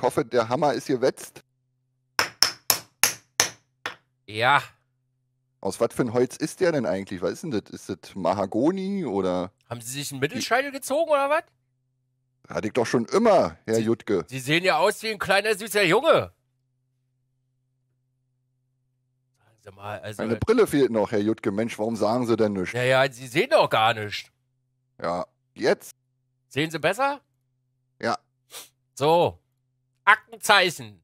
Ich hoffe, der Hammer ist gewetzt. Ja. Aus was für ein Holz ist der denn eigentlich? Was ist denn das? Ist das Mahagoni oder... Haben Sie sich einen Mittelscheitel gezogen oder was? Hatte ich doch schon immer, Herr Jutke. Sie sehen ja aus wie ein kleiner, süßer Junge. Sagen Sie mal, also... Meine Brille fehlt noch, Herr Jutke. Mensch, warum sagen Sie denn nichts? Naja, Sie sehen doch gar nicht. Ja, jetzt. Sehen Sie besser? Ja. So. Aktenzeichen.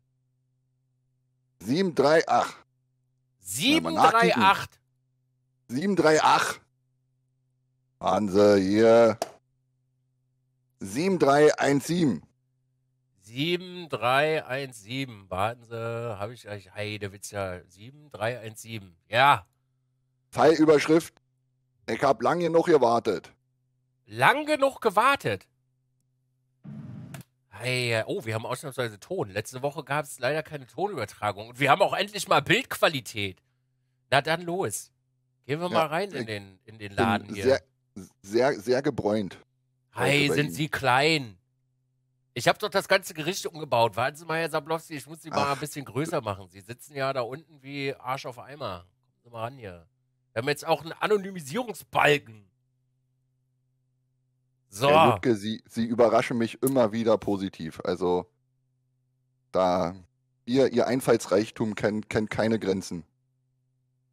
738. 738. 738. Hanse hier. 7317. 7317. Warten Sie, habe ich eigentlich. Heidewitz ja. 7317. Ja. Fallüberschrift. Ich habe lang genug gewartet. Lang genug gewartet? Hey, oh, wir haben ausnahmsweise Ton. Letzte Woche gab es leider keine Tonübertragung. Und wir haben auch endlich mal Bildqualität. Na dann los. Gehen wir mal rein in den Laden hier. Sehr gebräunt. Hey, sind Sie klein. Ich habe doch das ganze Gericht umgebaut. Warten Sie mal, Herr Zapplowski, ich muss Sie mal ein bisschen größer machen. Sie sitzen ja da unten wie Arsch auf Eimer. Kommen Sie mal ran hier. Wir haben jetzt auch einen Anonymisierungsbalken. So. Herr Lübke, Sie überraschen mich immer wieder positiv. Also, da Ihr Einfallsreichtum kennt keine Grenzen.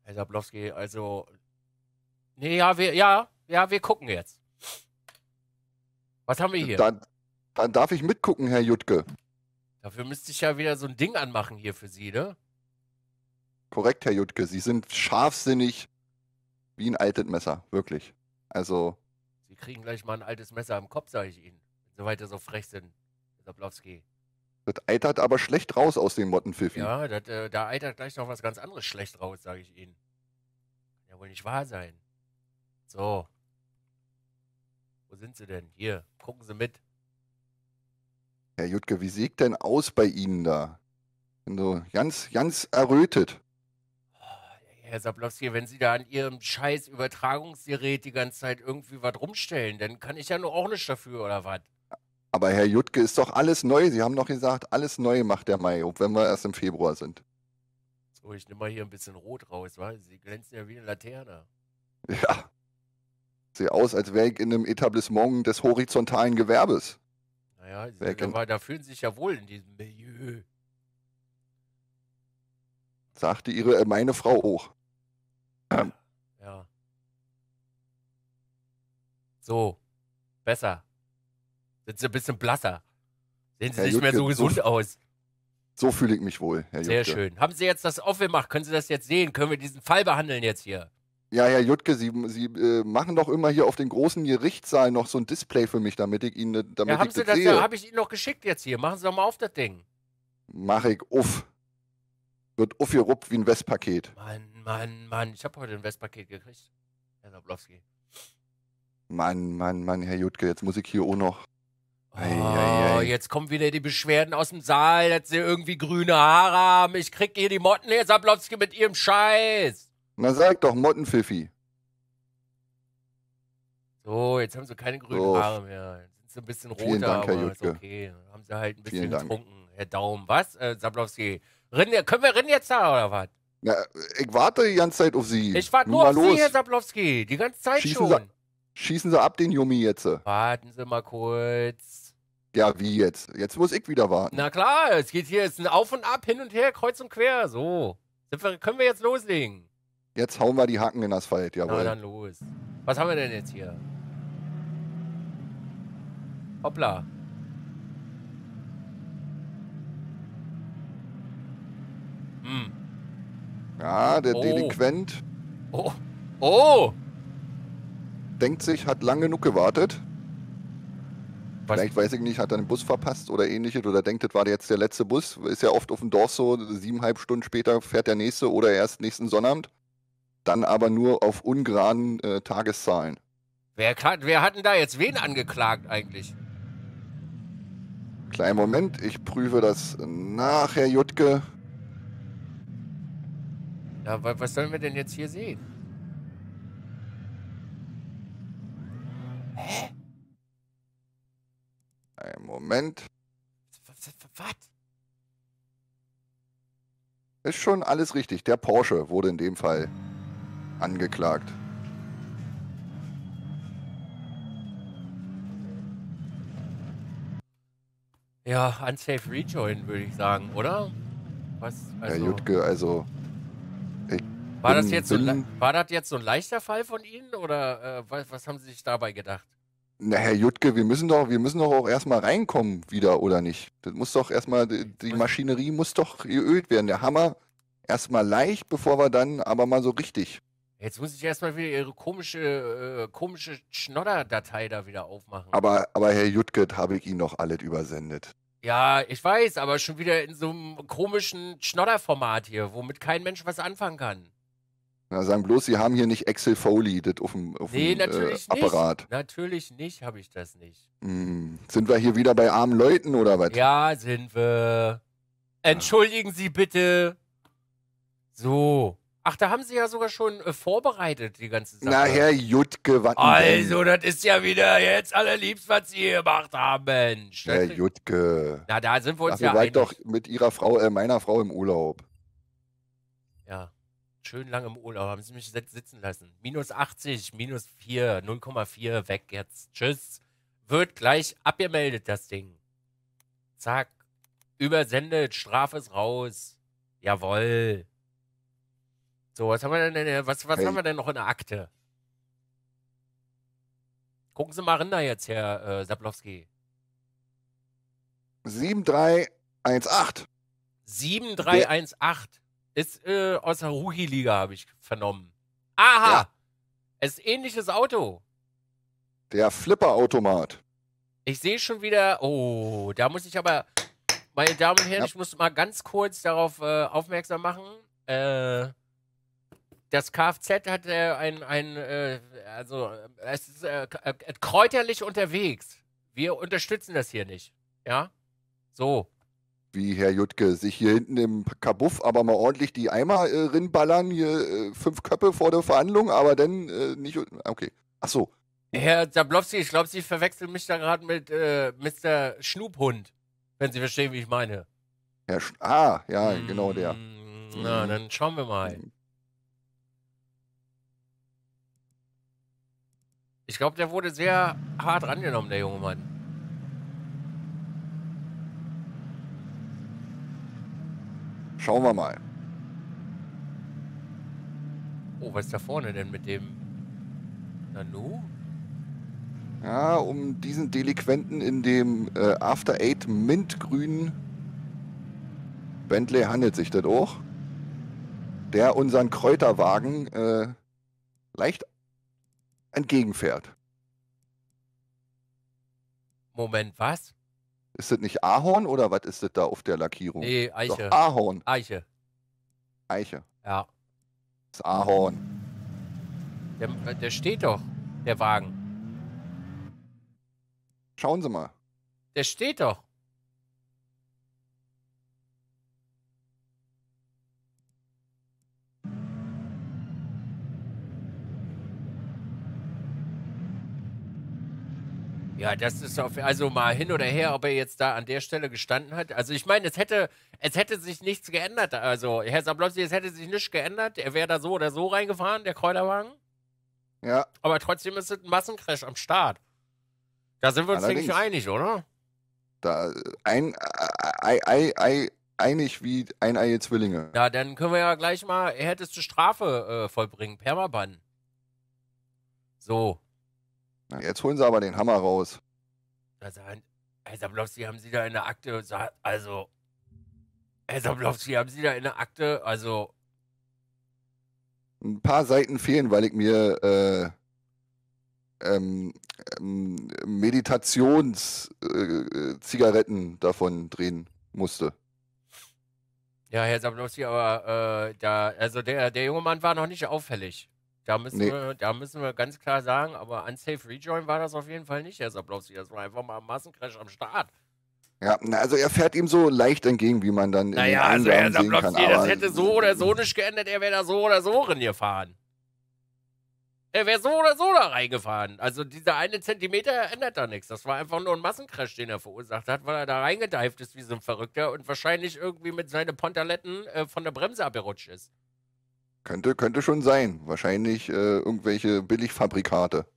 Herr Zapplowski, also... Nee, wir gucken jetzt. Was haben wir hier? Dann darf ich mitgucken, Herr Jutke. Dafür müsste ich ja wieder so ein Ding anmachen hier für Sie, ne? Korrekt, Herr Jutke. Sie sind scharfsinnig wie ein altes Messer, wirklich. Also... Sie kriegen gleich mal ein altes Messer im Kopf, sage ich Ihnen. Wenn Sie weiter so frech sind, Herr Zapplowski. Das eitert aber schlecht raus aus dem Mottenpfiffi. Ja, da eitert gleich noch was ganz anderes schlecht raus, sage ich Ihnen. Kann ja wohl nicht wahr sein. So. Wo sind Sie denn? Hier, gucken Sie mit. Herr Jutke, wie sieht denn aus bei Ihnen da? So ganz errötet. Herr Zapplowski, wenn Sie da an Ihrem scheiß Übertragungsgerät die ganze Zeit irgendwie was rumstellen, dann kann ich ja nur auch nichts dafür, oder was? Aber Herr Jutke, ist doch alles neu. Sie haben doch gesagt, alles neu macht der Mai, ob wenn wir erst im Februar sind. So, ich nehme mal hier ein bisschen Rot raus, weil Sie glänzen ja wie eine Laterne. Ja. Sieht aus, als wäre ich in einem Etablissement des horizontalen Gewerbes. Naja, da fühlen Sie sich ja wohl in diesem Milieu. Sagte meine Frau auch. Ja. So. Besser. Sind Sie ein bisschen blasser. Sehen Sie nicht mehr so gesund aus. So fühle ich mich wohl, Herr Jutke. Sehr schön. Haben Sie jetzt das aufgemacht? Können Sie das jetzt sehen? Können wir diesen Fall behandeln jetzt hier? Ja, Herr Jutke, Sie machen doch immer hier auf den großen Gerichtssaal noch so ein Display für mich, damit ich Ihnen das sehe. Ja, habe ich Ihnen noch geschickt jetzt hier. Machen Sie doch mal auf das Ding. Mach ich auf. Wird aufgeruppt wie ein Westpaket. Mann. Ich habe heute ein Westpaket gekriegt, Herr Zapplowski. Mann, Herr Jutke, jetzt muss ich hier auch noch... Jetzt kommen wieder die Beschwerden aus dem Saal, dass Sie irgendwie grüne Haare haben. Ich krieg hier die Motten, Herr Zapplowski, mit Ihrem Scheiß. Na sag doch, Mottenpfiffi. So, jetzt haben Sie keine grünen Haare mehr. Jetzt sind Sie ein bisschen roter, aber ist okay. Haben Sie halt ein bisschen getrunken, Herr Daum. Was, Zapplowski? Können wir rennen jetzt da, oder was? Na, ich warte die ganze Zeit auf Sie. Ich warte nur auf Sie, Herr Zapplowski. Die ganze Zeit schon. Schießen Sie ab den Jummi jetzt. Warten Sie mal kurz. Ja, wie jetzt? Jetzt muss ich wieder warten. Na klar, es geht hier jetzt ein Auf und Ab, hin und her, kreuz und quer. So, können wir jetzt loslegen. Jetzt hauen wir die Haken in das Asphalt, jawohl. Na dann los. Was haben wir denn jetzt hier? Hoppla. Ja, der Delinquent. Denkt sich, hat lang genug gewartet. Was? Vielleicht, weiß ich nicht, hat er einen Bus verpasst oder ähnliches. Oder denkt, das war jetzt der letzte Bus. Ist ja oft auf dem Dorf so, 7,5 Stunden später fährt der nächste oder erst nächsten Sonnabend. Dann aber nur auf ungeraden Tageszahlen. Wer hat denn da jetzt wen angeklagt eigentlich? Kleinen Moment, ich prüfe das nach, Herr Jutke. Na, was sollen wir denn jetzt hier sehen? Hä? Einen Moment. Was? Ist schon alles richtig. Der Porsche wurde in dem Fall angeklagt. Ja, unsafe rejoin, würde ich sagen, oder? Was? Also, ja, Jutke, also... war das jetzt so ein leichter Fall von Ihnen, oder was haben Sie sich dabei gedacht? Na, Herr Jutke, wir müssen doch auch erstmal reinkommen wieder, oder nicht? Das muss doch erstmal, die Maschinerie muss doch geölt werden. Der Hammer erstmal leicht, bevor wir dann aber mal so richtig. Jetzt muss ich erstmal wieder Ihre komische Schnodder-Datei da wieder aufmachen. Aber Herr Jutke, habe ich Ihnen noch alles übersendet. Ja, ich weiß, aber schon wieder in so einem komischen Schnodder-Format hier, womit kein Mensch was anfangen kann. Na, sagen bloß, Sie haben hier nicht Excel Foley das auf dem Apparat. Nicht. Natürlich nicht, habe ich das nicht. Hm. Sind wir hier wieder bei armen Leuten oder was? Ja, sind wir. Entschuldigen Sie bitte. So. Ach, da haben Sie ja sogar schon vorbereitet, die ganze Sache. Na, Herr Jutke, was denn? Also, das ist ja wieder jetzt allerliebst, was Sie hier gemacht haben, Mensch. Herr Jutke. Na, da sind wir uns ja einig. Ihr wart doch mit Ihrer Frau, meiner Frau im Urlaub. Ja. Schön lang im Urlaub, haben Sie mich sitzen lassen. Minus 80, minus 4, 0,4, weg jetzt. Tschüss. Wird gleich abgemeldet, das Ding. Zack. Übersendet, Strafe ist raus. Jawohl. So, was haben wir denn, haben wir denn noch in der Akte? Gucken Sie mal rein da jetzt, Herr Zapplowski. 7318. 7318. Ist aus der Rookie-Liga, habe ich vernommen. Aha! Ja. Es ist ähnliches Auto. Der Flipper-Automat. Ich sehe schon wieder... Oh, da muss ich aber... Meine Damen und Herren, ja. Ich muss mal ganz kurz darauf aufmerksam machen. Das Kfz hat es ist kräuterlich unterwegs. Wir unterstützen das hier nicht. Ja? So. Wie Herr Jutke, sich hier hinten im Kabuff aber mal ordentlich die Eimer rinballern, hier 5 Köpfe vor der Verhandlung, aber dann nicht, okay. Ach so. Herr Zapplowski, ich glaube, Sie verwechseln mich da gerade mit Mr. Schnuphund, wenn Sie verstehen, wie ich meine. Herr ja, genau der. Na, dann schauen wir mal. Ich glaube, der wurde sehr hart rangenommen, der junge Mann. Schauen wir mal. Oh, was ist da vorne denn mit dem Nanu? Ja, um diesen Delinquenten in dem After Eight mintgrünen Bentley handelt sich das auch. Der unseren Kräuterwagen leicht entgegenfährt. Moment, was? Ist das nicht Ahorn oder was ist das da auf der Lackierung? Nee, Eiche. Doch, Ahorn. Eiche. Eiche. Ja. Das ist Ahorn. Der steht doch, der Wagen. Schauen Sie mal. Der steht doch. Ja, das ist also mal hin oder her, ob er jetzt da an der Stelle gestanden hat. Also ich meine, es hätte sich nichts geändert. Also Herr Zapplowski, es hätte sich nichts geändert. Er wäre da so oder so reingefahren, der Kräuterwagen. Ja. Aber trotzdem ist es ein Massencrash am Start. Da sind wir uns, denke ich, einig, oder? Da einig wie eineige Zwillinge. Ja, dann können wir ja gleich mal, er hätte es zur Strafe vollbringen, Permaban. So. Jetzt holen Sie aber den Hammer raus. Also, Herr Zapplowski, haben Sie da in der Akte... Also, Herr Zapplowski, haben Sie da in der Akte... Also... Ein paar Seiten fehlen, weil ich mir Meditationszigaretten davon drehen musste. Ja, Herr Zapplowski, aber der junge Mann war noch nicht auffällig. Da müssen wir ganz klar sagen, aber unsafe rejoin war das auf jeden Fall nicht, Herr Zapplowski. Das war einfach mal ein Massencrash am Start. Ja, also er fährt ihm so leicht entgegen, wie man dann in den Angaben sehen kann. Das hätte so oder so nicht geändert, er wäre da so oder so rin gefahren. Er wäre so oder so da reingefahren. Also dieser eine Zentimeter ändert da nichts. Das war einfach nur ein Massencrash, den er verursacht hat, weil er da reingedeift ist wie so ein Verrückter und wahrscheinlich irgendwie mit seinen Pantaletten von der Bremse abgerutscht ist. Könnte schon sein. Wahrscheinlich irgendwelche Billigfabrikate.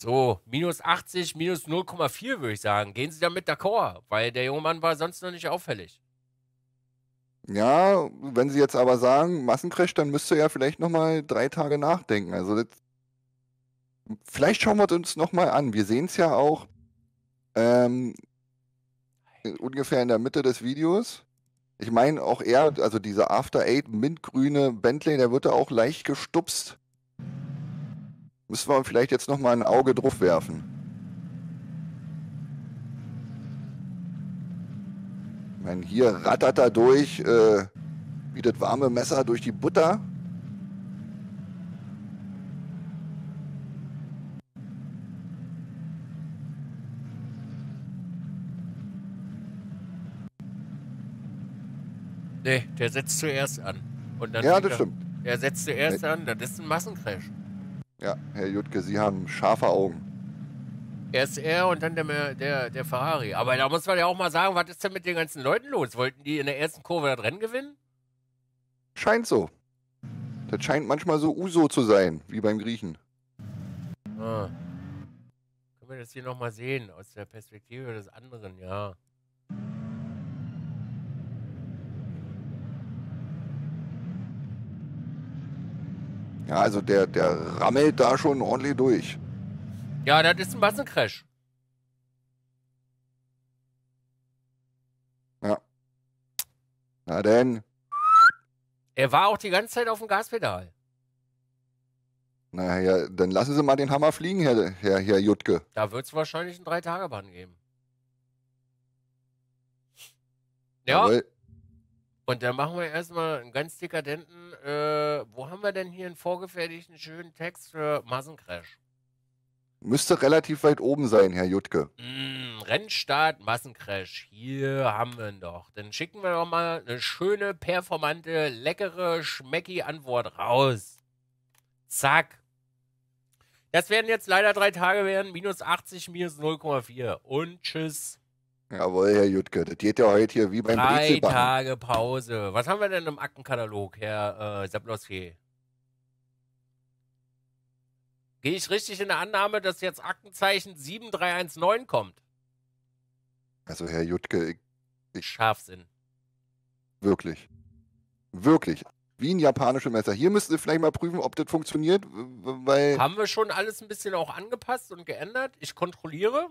So, minus 80, minus 0,4 würde ich sagen. Gehen Sie damit d'accord, weil der junge Mann war sonst noch nicht auffällig. Ja, wenn Sie jetzt aber sagen, Massencrash, dann müsst ihr ja vielleicht nochmal 3 Tage nachdenken. Also das vielleicht schauen wir uns nochmal an. Wir sehen es ja auch ungefähr in der Mitte des Videos. Ich meine auch er, also dieser After Eight mintgrüne Bentley, der wird da auch leicht gestupst. Müssen wir vielleicht jetzt nochmal ein Auge drauf werfen. Ich meine, hier rattert er durch, wie das warme Messer durch die Butter. Nee, der setzt zuerst an. Und dann ja, das stimmt. Er setzt zuerst an, das ist ein Massencrash. Ja, Herr Jutke, Sie haben scharfe Augen. Erst er und dann der Ferrari. Aber da muss man ja auch mal sagen, was ist denn mit den ganzen Leuten los? Wollten die in der ersten Kurve das Rennen gewinnen? Scheint so. Das scheint manchmal so Uso zu sein, wie beim Griechen. Ah. Können wir das hier nochmal sehen, aus der Perspektive des anderen, ja. Ja, also der rammelt da schon ordentlich durch. Ja, das ist ein Massencrash. Ja. Na denn. Er war auch die ganze Zeit auf dem Gaspedal. Na ja, dann lassen Sie mal den Hammer fliegen, Herr Jutke. Da wird es wahrscheinlich einen 3-Tage-Bann geben. Ja. Jawohl. Und dann machen wir erstmal einen ganz dekadenten, wo haben wir denn hier einen vorgefertigten schönen Text für Massencrash? Müsste relativ weit oben sein, Herr Jutke. Rennstart, Massencrash, hier haben wir ihn doch. Dann schicken wir doch mal eine schöne, performante, leckere, schmecki Antwort raus. Zack. Das werden jetzt leider 3 Tage werden, minus 80, minus 0,4 und tschüss. Jawohl, Herr Jutke, das geht ja heute hier wie beim Brezelbacken. 3 Tage Pause. Was haben wir denn im Aktenkatalog, Herr Zapplowski? Gehe ich richtig in der Annahme, dass jetzt Aktenzeichen 7319 kommt? Also, Herr Jutke, ich Scharfsinn. Wirklich. Wirklich. Wie ein japanisches Messer. Hier müssten Sie vielleicht mal prüfen, ob das funktioniert, weil... Haben wir schon alles ein bisschen auch angepasst und geändert? Ich kontrolliere...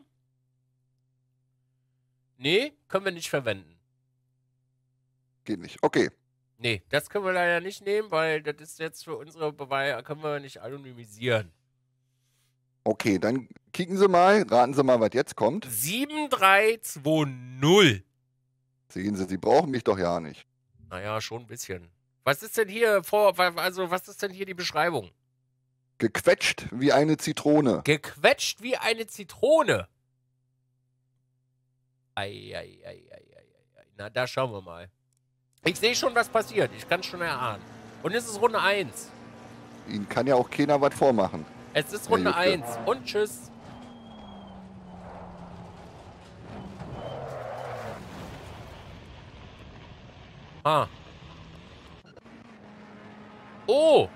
Nee, können wir nicht verwenden. Geht nicht, okay. Nee, das können wir leider nicht nehmen, weil das ist jetzt für unsere Beweise, können wir nicht anonymisieren. Okay, dann kicken Sie mal, raten Sie mal, was jetzt kommt. 7320. Sehen Sie, Sie brauchen mich doch ja nicht. Naja, schon ein bisschen. Was ist denn hier was ist denn hier die Beschreibung? Gequetscht wie eine Zitrone. Gequetscht wie eine Zitrone. Na, da schauen wir mal. Ich sehe schon, was passiert. Ich kann es schon erahnen. Und es ist Runde 1. Ihnen kann ja auch keiner was vormachen. Es ist Runde 1. Und tschüss. Ah. Oh.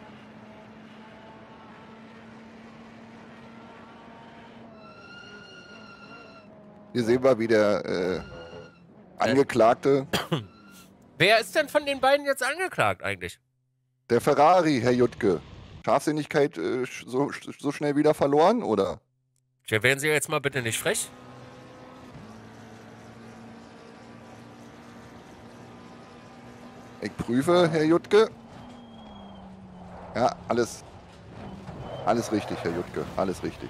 Hier sehen wir, wie der Angeklagte... Wer ist denn von den beiden jetzt angeklagt eigentlich? Der Ferrari, Herr Jutke. Scharfsinnigkeit so schnell wieder verloren, oder? Tja, werden Sie jetzt mal bitte nicht frech. Ich prüfe, Herr Jutke. Ja, alles richtig, Herr Jutke. Alles richtig.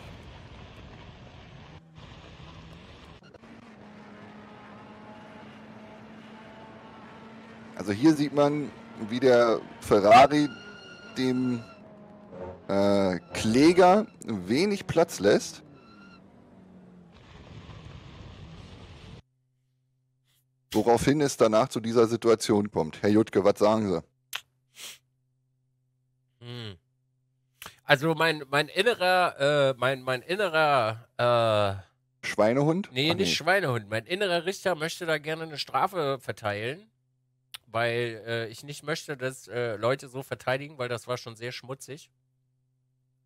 Also hier sieht man, wie der Ferrari dem Kläger wenig Platz lässt. Woraufhin es danach zu dieser Situation kommt. Herr Jutke, was sagen Sie? Also mein innerer Schweinehund? Nee, nicht Schweinehund. Mein innerer Richter möchte da gerne eine Strafe verteilen, weil ich nicht möchte, dass Leute so verteidigen, weil das war schon sehr schmutzig.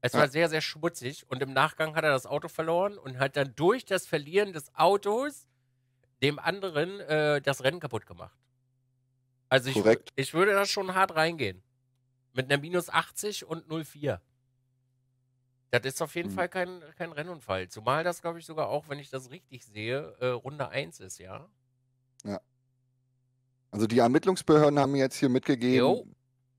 Es war sehr, sehr schmutzig und im Nachgang hat er das Auto verloren und hat dann durch das Verlieren des Autos dem anderen das Rennen kaputt gemacht. Also ich würde da schon hart reingehen. Mit einer -80 und 0,4. Das ist auf jeden Fall kein Rennunfall. Zumal das, glaube ich, sogar auch, wenn ich das richtig sehe, Runde 1 ist, ja? Ja. Also die Ermittlungsbehörden haben mir jetzt hier mitgegeben,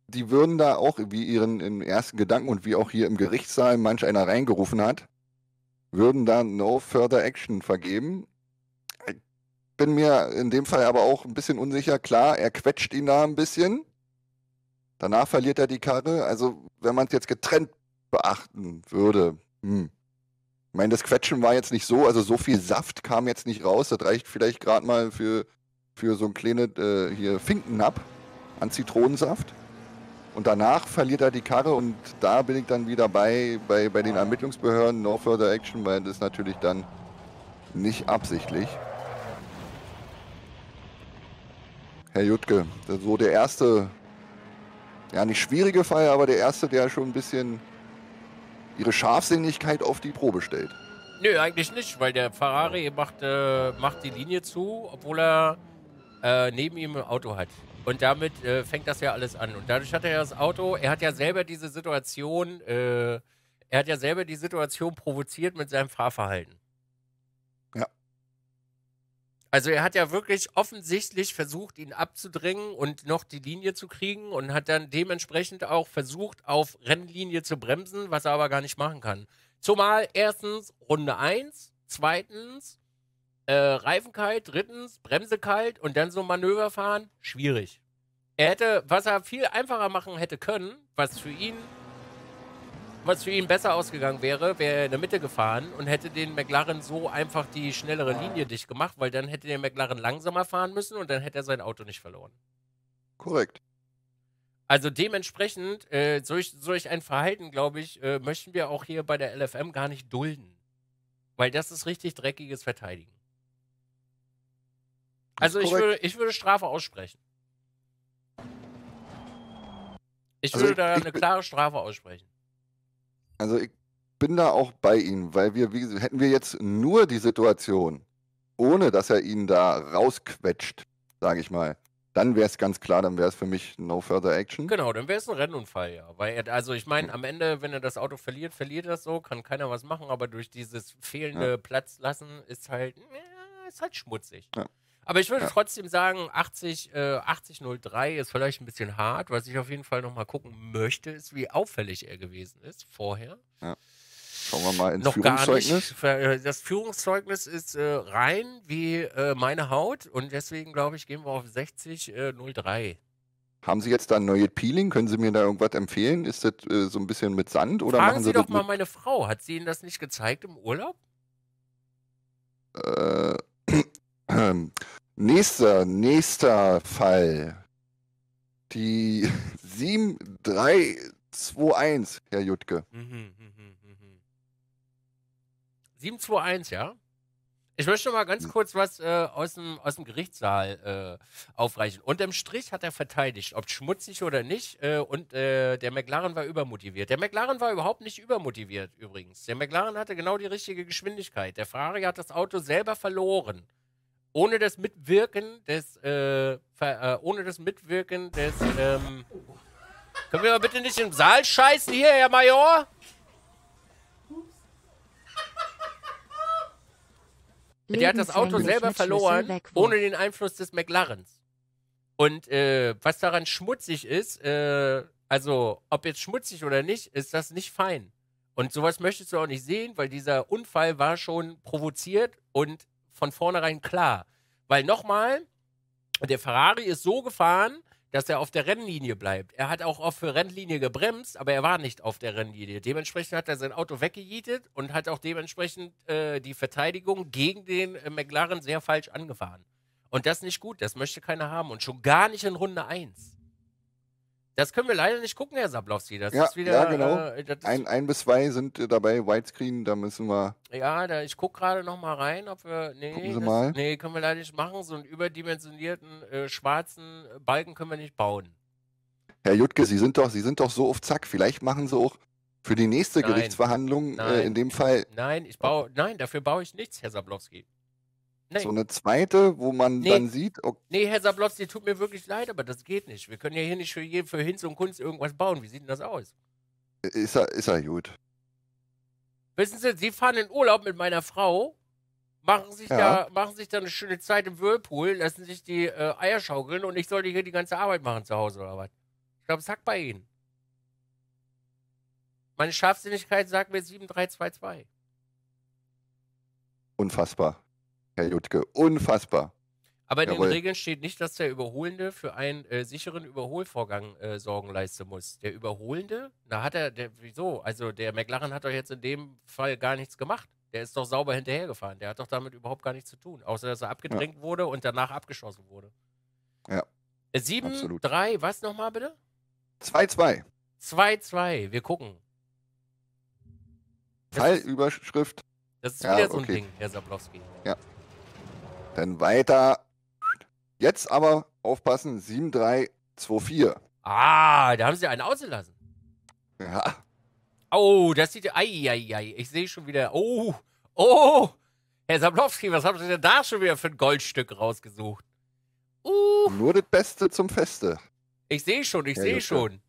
die würden da auch, wie ihren ersten Gedanken und wie auch hier im Gerichtssaal manch einer reingerufen hat, würden da no further action vergeben. Ich bin mir in dem Fall aber auch ein bisschen unsicher. Klar, er quetscht ihn da ein bisschen. Danach verliert er die Karre. Also wenn man es jetzt getrennt beachten würde. Ich meine, das Quetschen war jetzt nicht so, also so viel Saft kam jetzt nicht raus. Das reicht vielleicht gerade mal für so ein kleines hier Finkennapp an Zitronensaft. Und danach verliert er die Karre und da bin ich dann wieder bei den Ermittlungsbehörden, no further action, weil das natürlich dann nicht absichtlich. Herr Juttke, das ist so der erste, ja nicht schwierige Fall, aber der erste, der schon ein bisschen ihre Scharfsinnigkeit auf die Probe stellt. Nö, eigentlich nicht, weil der Ferrari macht die Linie zu, obwohl er neben ihm ein Auto hat. Und damit fängt das ja alles an. Und dadurch hat er ja das Auto, er hat ja selber die Situation provoziert mit seinem Fahrverhalten. Ja. Also er hat ja wirklich offensichtlich versucht, ihn abzudrängen und noch die Linie zu kriegen und hat dann dementsprechend auch versucht, auf Rennlinie zu bremsen, was er aber gar nicht machen kann. Zumal erstens Runde 1, zweitens Reifen kalt, drittens Bremse kalt und dann so ein Manöver fahren, schwierig. Was er viel einfacher machen hätte können, was für ihn besser ausgegangen wäre, wäre er in der Mitte gefahren und hätte den McLaren so einfach die schnellere Linie dicht gemacht, weil dann hätte der McLaren langsamer fahren müssen und dann hätte er sein Auto nicht verloren. Korrekt. Also dementsprechend, solch ein Verhalten, glaube ich, möchten wir auch hier bei der LFM gar nicht dulden. Weil das ist richtig dreckiges Verteidigen. Also ich würde Strafe aussprechen. Ich würde da eine klare Strafe aussprechen. Also ich bin da auch bei Ihnen, weil hätten wir jetzt nur die Situation, ohne dass er ihn da rausquetscht, sage ich mal, dann wäre es ganz klar, dann wäre es für mich no further action. Genau, dann wäre es ein Rennunfall, ja. Weil also ich meine, am Ende, wenn er das Auto verliert, verliert das so, kann keiner was machen, aber durch dieses fehlende Platz lassen ist halt schmutzig. Ja. Aber ich würde trotzdem sagen, 80,03 ist vielleicht ein bisschen hart. Was ich auf jeden Fall nochmal gucken möchte, ist, wie auffällig er gewesen ist vorher. Ja. Schauen wir mal ins Führungszeugnis. Gar nicht. Das Führungszeugnis ist rein wie meine Haut und deswegen, glaube ich, gehen wir auf 60,03. Haben Sie jetzt da ein neues Peeling? Können Sie mir da irgendwas empfehlen? Ist das so ein bisschen mit Sand? Oder machen Sie doch mal meine Frau. Hat sie Ihnen das nicht gezeigt im Urlaub? Nächster Fall. Die 7321, Herr Juttke. 721, ja? Ich möchte mal ganz kurz was aus dem Gerichtssaal aufreichen. Unterm Strich hat er verteidigt, ob schmutzig oder nicht. Der McLaren war übermotiviert. Der McLaren war überhaupt nicht übermotiviert übrigens. Der McLaren hatte genau die richtige Geschwindigkeit. Der Ferrari hat das Auto selber verloren. Ohne das Mitwirken des... Können wir mal bitte nicht im Saal scheißen hier, Herr Major? Der hat das Auto selber verloren, ohne den Einfluss des McLarens. Und was daran schmutzig ist, also ob jetzt schmutzig oder nicht, ist das nicht fein. Und sowas möchtest du auch nicht sehen, weil dieser Unfall war schon provoziert und von vornherein klar. Weil nochmal, der Ferrari ist so gefahren, dass er auf der Rennlinie bleibt. Er hat auch auf der Rennlinie gebremst, aber er war nicht auf der Rennlinie. Dementsprechend hat er sein Auto weggejietet und hat auch dementsprechend die Verteidigung gegen den McLaren sehr falsch angefahren. Und das ist nicht gut, das möchte keiner haben. Und schon gar nicht in Runde 1. Das können wir leider nicht gucken, Herr Zapplowski. Das ist wieder, genau. Ein bis zwei sind dabei, Widescreen, da müssen wir... Ja, ich gucke gerade noch mal rein, ob wir... Nee, nee, können wir leider nicht machen. So einen überdimensionierten schwarzen Balken können wir nicht bauen. Herr Juttke, Sie sind doch so auf Zack. Vielleicht machen Sie auch für die nächste Gerichtsverhandlung in dem Fall... Nein, dafür baue ich nichts, Herr Zapplowski. Nein. So eine zweite, wo man dann sieht... Okay. Nee, Herr Zapplowski, tut mir wirklich leid, aber das geht nicht. Wir können ja hier nicht für Hinz und Kunst irgendwas bauen. Wie sieht denn das aus? Ist er gut. Wissen Sie, Sie fahren in Urlaub mit meiner Frau, machen sich da eine schöne Zeit im Whirlpool, lassen sich die Eier schaukeln und ich sollte hier die ganze Arbeit machen zu Hause oder was? Ich glaube, es hackt bei Ihnen. Meine Scharfsinnigkeit sagt mir 7322. Unfassbar. Herr Juttke, unfassbar. Aber in den Regeln steht nicht, dass der Überholende für einen sicheren Überholvorgang Sorgen leisten muss. Der Überholende? Na wieso? Also der McLaren hat doch jetzt in dem Fall gar nichts gemacht. Der ist doch sauber hinterhergefahren. Der hat doch damit überhaupt gar nichts zu tun. Außer, dass er abgedrängt wurde und danach abgeschossen wurde. Ja. 7, 3, was nochmal bitte? 2-2. 2-2, wir gucken. Fallüberschrift. Das ist wieder so ein Ding, Herr Zapplowski. Ja. Dann weiter. Jetzt aber aufpassen, 7324. Ah, da haben sie einen ausgelassen. Ja. Oh, das sieht... Eieiei, ich sehe schon wieder... Oh, Herr Zapplowski, was haben Sie denn da schon wieder für ein Goldstück rausgesucht? Nur das Beste zum Feste. Ich sehe schon.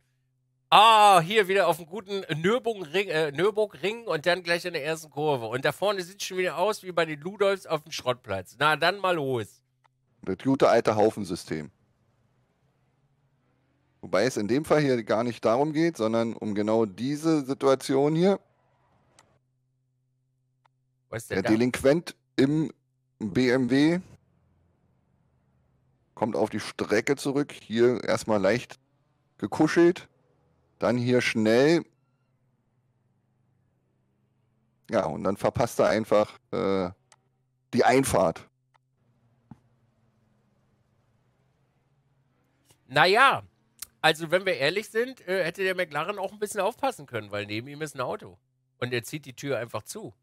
Ah, hier wieder auf dem guten Nürburgring und dann gleich in der ersten Kurve. Und da vorne sieht es schon wieder aus wie bei den Ludolfs auf dem Schrottplatz. Na, dann mal los. Das gute alte Haufensystem. Wobei es in dem Fall hier gar nicht darum geht, sondern um genau diese Situation hier. Was ist denn da? Der Delinquent im BMW kommt auf die Strecke zurück. Hier erstmal leicht gekuschelt. Dann hier schnell. Ja, und dann verpasst er einfach die Einfahrt. Naja, also wenn wir ehrlich sind, hätte der McLaren auch ein bisschen aufpassen können, weil neben ihm ist ein Auto. Und er zieht die Tür einfach zu.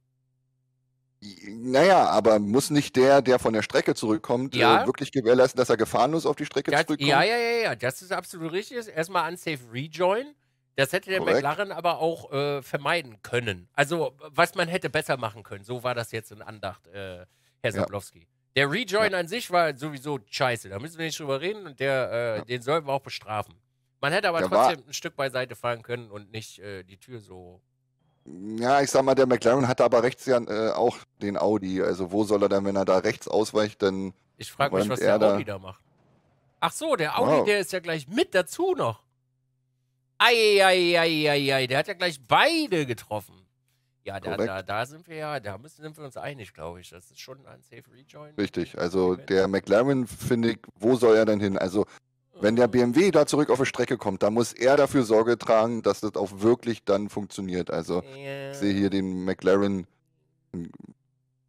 Naja, aber muss nicht der von der Strecke zurückkommt, wirklich gewährleisten, dass er gefahrenlos auf die Strecke zurückkommt? Ja, das ist absolut richtig. Erstmal unsafe rejoin. Das hätte der McLaren aber auch vermeiden können. Also, was man hätte besser machen können. So war das jetzt in Andacht, Herr Zapplowski. Der Rejoin an sich war sowieso scheiße. Da müssen wir nicht drüber reden und den sollten wir auch bestrafen. Man hätte aber trotzdem ein Stück beiseite fahren können und nicht die Tür so... Ja, ich sag mal, der McLaren hatte aber rechts auch den Audi. Also wo soll er dann, wenn er da rechts ausweicht, dann... Ich frage mich, was der Audi da macht. Ach so, der Audi, der ist ja gleich mit dazu noch. Eieieiei, der hat ja gleich beide getroffen. Ja, da sind wir da sind wir uns einig, glaube ich. Das ist schon ein unsafe rejoin. Richtig, also der McLaren, finde ich, wo soll er denn hin? Also wenn der BMW da zurück auf die Strecke kommt, dann muss er dafür Sorge tragen, dass das auch wirklich dann funktioniert. Also ich sehe hier den McLaren in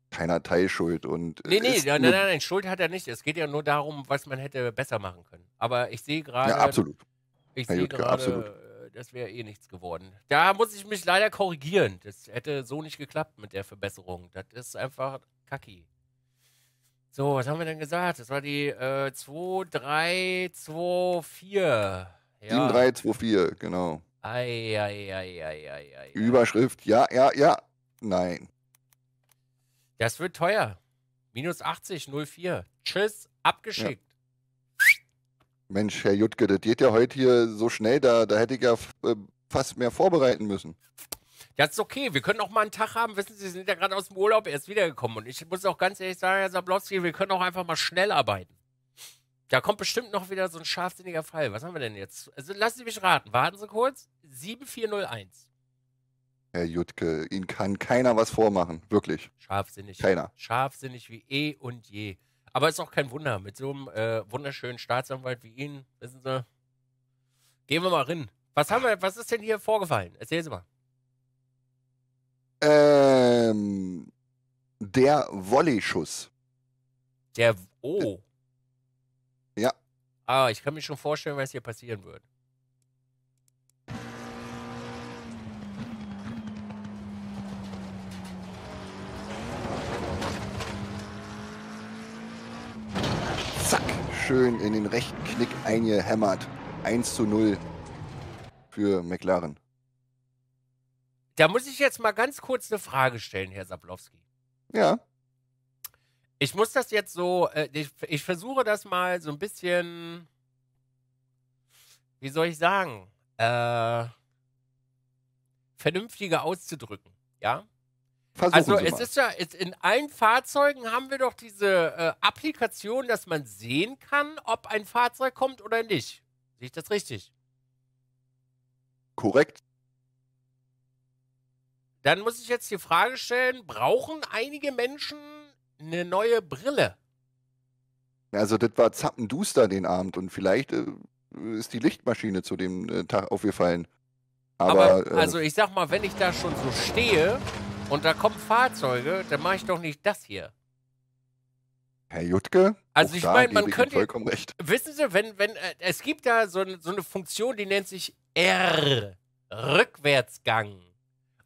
keiner Teilschuld. Und nein, Schuld hat er nicht. Es geht ja nur darum, was man hätte besser machen können. Aber ich sehe gerade, das wäre eh nichts geworden. Da muss ich mich leider korrigieren. Das hätte so nicht geklappt mit der Verbesserung. Das ist einfach kacki. So, was haben wir denn gesagt? Das war die 2324. Ja. 7324, genau. Ei. Überschrift, ja. Nein. Das wird teuer. Minus 80, 04. Tschüss, abgeschickt. Ja. Mensch, Herr Juttke, das geht ja heute hier so schnell, da hätte ich ja fast mehr vorbereiten müssen. Das ist okay, wir können auch mal einen Tag haben, wissen Sie, Sie sind ja gerade aus dem Urlaub erst wiedergekommen. Und ich muss auch ganz ehrlich sagen, Herr Zapplowski, wir können auch einfach mal schnell arbeiten. Da kommt bestimmt noch wieder so ein scharfsinniger Fall. Was haben wir denn jetzt? Also lassen Sie mich raten, warten Sie kurz. 7401. Herr Juttke, Ihnen kann keiner was vormachen, wirklich. Scharfsinnig. Keiner. Scharfsinnig wie eh und je. Aber ist auch kein Wunder, mit so einem wunderschönen Staatsanwalt wie Ihnen, wissen Sie, gehen wir mal rein. Was ist denn hier vorgefallen? Erzählen Sie mal. Der Volley-Schuss. Ja. Ah, ich kann mir schon vorstellen, was hier passieren wird. schön in den rechten Knick eingehämmert. 1:0 für McLaren. Da muss ich jetzt mal ganz kurz eine Frage stellen, Herr Zapplowski. Ja. Ich muss das jetzt so, ich versuche das mal so ein bisschen, wie soll ich sagen, vernünftiger auszudrücken, ja? Versuchen also Sie es mal. Ist ja, in allen Fahrzeugen haben wir doch diese Applikation, dass man sehen kann, ob ein Fahrzeug kommt oder nicht. Sehe ich das richtig? Korrekt. Dann muss ich jetzt die Frage stellen, brauchen einige Menschen eine neue Brille? Also das war zappenduster den Abend und vielleicht ist die Lichtmaschine zu dem Tag aufgefallen. Aber also ich sag mal, wenn ich da schon so stehe und da kommen Fahrzeuge, dann mache ich doch nicht das hier. Herr Juttke, also ich meine, man könnte vollkommen recht. Wissen Sie, es gibt da so eine Funktion, die nennt sich R, Rückwärtsgang.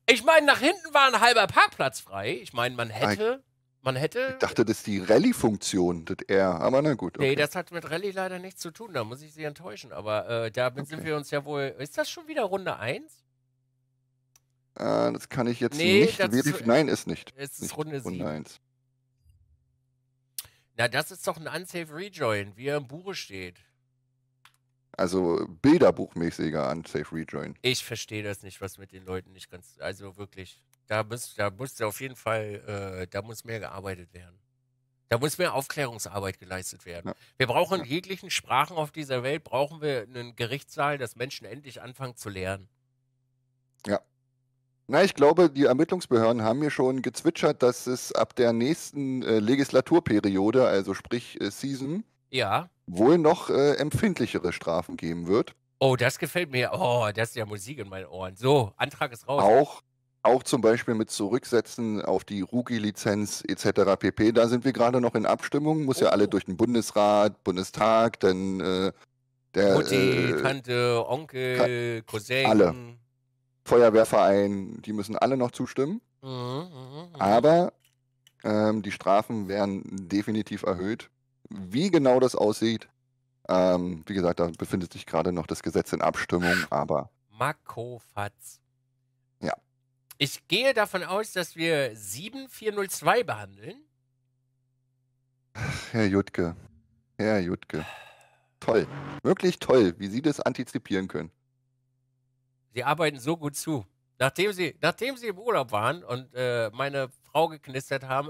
Ich meine, nach hinten war ein halber Parkplatz frei. Ich meine, man hätte... Ich dachte, das ist die Rallye-Funktion, das R, aber na gut. Okay. Nee, das hat mit Rallye leider nichts zu tun, da muss ich Sie enttäuschen. Aber damit sind wir uns ja wohl... Ist das schon wieder Runde 1? Das kann ich jetzt nicht verifizieren. Nein, ist nicht. Es ist Runde 1. Na, das ist doch ein Unsafe Rejoin, wie er im Buche steht. Also bilderbuchmäßiger Unsafe Rejoin. Ich verstehe das nicht, was mit den Leuten nicht ganz... Also wirklich, da muss auf jeden Fall, da muss mehr gearbeitet werden. Da muss mehr Aufklärungsarbeit geleistet werden. Ja. Wir brauchen in jeglichen Sprachen auf dieser Welt, brauchen wir einen Gerichtssaal, dass Menschen endlich anfangen zu lernen. Ja. Na, ich glaube, die Ermittlungsbehörden haben mir schon gezwitschert, dass es ab der nächsten Legislaturperiode, also sprich Season, ja, wohl noch empfindlichere Strafen geben wird. Oh, das gefällt mir. Oh, das ist ja Musik in meinen Ohren. So, Antrag ist raus. Auch zum Beispiel mit Zurücksetzen auf die Rugi-Lizenz etc. pp. Da sind wir gerade noch in Abstimmung. Muss ja alle durch den Bundesrat, Bundestag, dann der... Mutti, Tante, Onkel, Cousin... Alle. Feuerwehrverein, die müssen alle noch zustimmen. Aber die Strafen werden definitiv erhöht. Wie genau das aussieht, wie gesagt, da befindet sich gerade noch das Gesetz in Abstimmung, aber... Makofatz. Ja. Ich gehe davon aus, dass wir 7402 behandeln. Ach, Herr Juttke. Herr Juttke. Toll. Wirklich toll, wie Sie das antizipieren können. Sie arbeiten so gut zu. Nachdem Sie im Urlaub waren und meine Frau geknistert haben,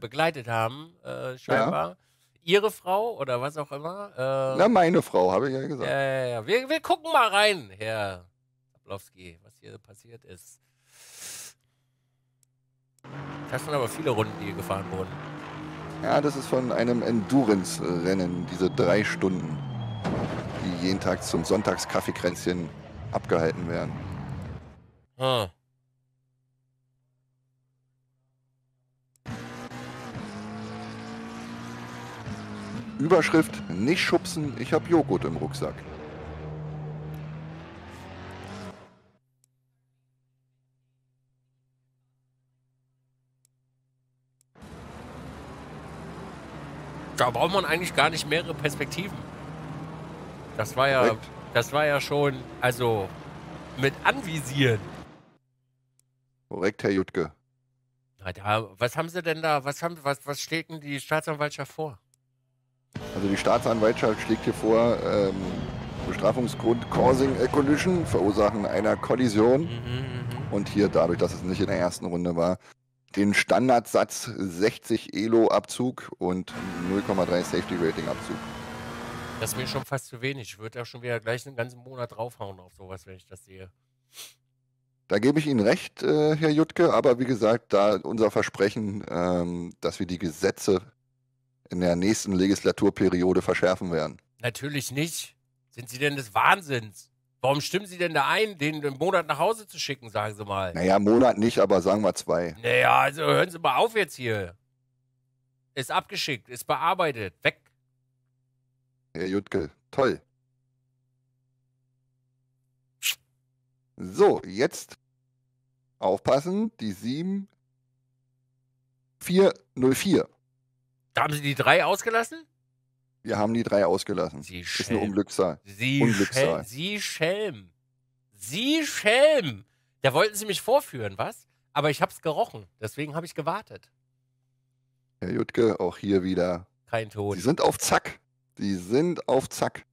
begleitet haben, scheinbar, ja. Ihre Frau oder was auch immer. Na, meine Frau, habe ich ja gesagt. Ja. Wir gucken mal rein, Herr Zapplowski, was hier passiert ist. Das sind aber viele Runden, die hier gefahren wurden. Ja, das ist von einem Endurance-Rennen, diese 3 Stunden, die jeden Tag zum Sonntagskaffeekränzchen abgehalten werden. Hm. Überschrift, nicht schubsen, ich habe Joghurt im Rucksack. Da braucht man eigentlich gar nicht mehrere Perspektiven. Das war ja schon, also, mit anvisieren. Korrekt, Herr Juttke. Na da, was haben Sie denn da, was schlägt denn die Staatsanwaltschaft vor? Also die Staatsanwaltschaft schlägt hier vor, Bestrafungsgrund Causing a Collision, Verursachen einer Kollision. Und hier, dadurch, dass es nicht in der ersten Runde war, den Standardsatz 60 ELO Abzug und 0,3 Safety Rating Abzug. Das ist mir schon fast zu wenig. Ich würde da schon wieder gleich einen ganzen Monat draufhauen auf sowas, wenn ich das sehe. Da gebe ich Ihnen recht, Herr Juttke, aber wie gesagt, da unser Versprechen, dass wir die Gesetze in der nächsten Legislaturperiode verschärfen werden. Natürlich nicht. Sind Sie denn des Wahnsinns? Warum stimmen Sie denn da ein, den im Monat nach Hause zu schicken, sagen Sie mal? Naja, Monat nicht, aber sagen wir 2. Naja, also hören Sie mal auf jetzt hier. Ist abgeschickt, ist bearbeitet, weg. Herr Juttke, toll. So, jetzt aufpassen, die 7404. Da haben Sie die 3 ausgelassen? Wir haben die drei ausgelassen. Sie Schelm. Ist eine Unglückszahl. Sie Schelm. Da wollten Sie mich vorführen, was? Aber ich hab's gerochen. Deswegen habe ich gewartet. Herr Juttke, auch hier wieder. Kein Ton. Sie sind auf Zack. Die sind auf Zack.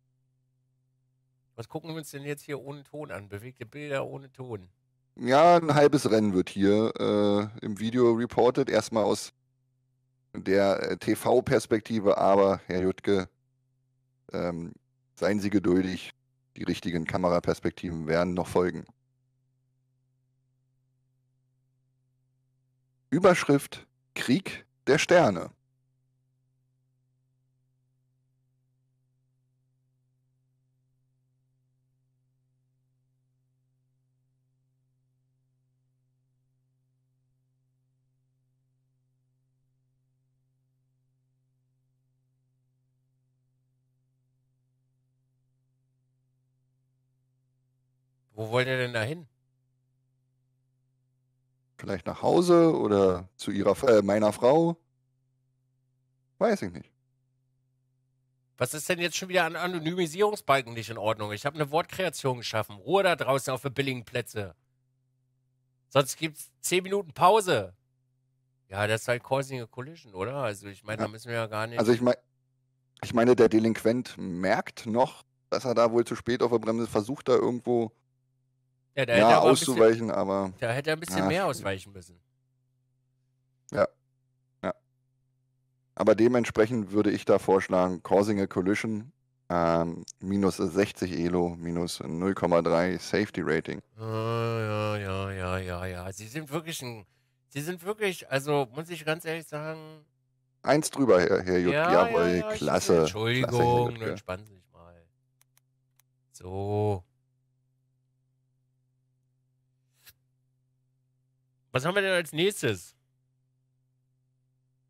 Was gucken wir uns denn jetzt hier ohne Ton an? Bewegte Bilder ohne Ton. Ja, ein halbes Rennen wird hier im Video reported. Erstmal aus der TV-Perspektive. Aber, Herr Juttke, seien Sie geduldig. Die richtigen Kameraperspektiven werden noch folgen. Überschrift: Krieg der Sterne. Wo wollt ihr denn da hin? Vielleicht nach Hause oder zu meiner Frau? Weiß ich nicht. Was ist denn jetzt schon wieder an Anonymisierungsbalken nicht in Ordnung? Ich habe eine Wortkreation geschaffen. Ruhe da draußen auf den billigen Plätze. Sonst gibt es 10 Minuten Pause. Ja, das ist halt Causing a Collision, oder? Also ich meine, ja, da müssen wir ja gar nicht... Also ich meine, der Delinquent merkt noch, dass er da wohl zu spät auf der Bremse versucht, da irgendwo... Ja, da hätte er auszuweichen, bisschen, aber... Da hätte er ein bisschen mehr ausweichen müssen. Ja. Ja. Aber dementsprechend würde ich da vorschlagen, Causing a Collision, minus 60 Elo, minus 0,3 Safety Rating. Ja. Sie sind wirklich, also muss ich ganz ehrlich sagen... 1 drüber, Herr Juttke, ja, jawohl, ja, klasse. Entschuldigung, klasse, entspannen Sie sich mal. So... Was haben wir denn als nächstes?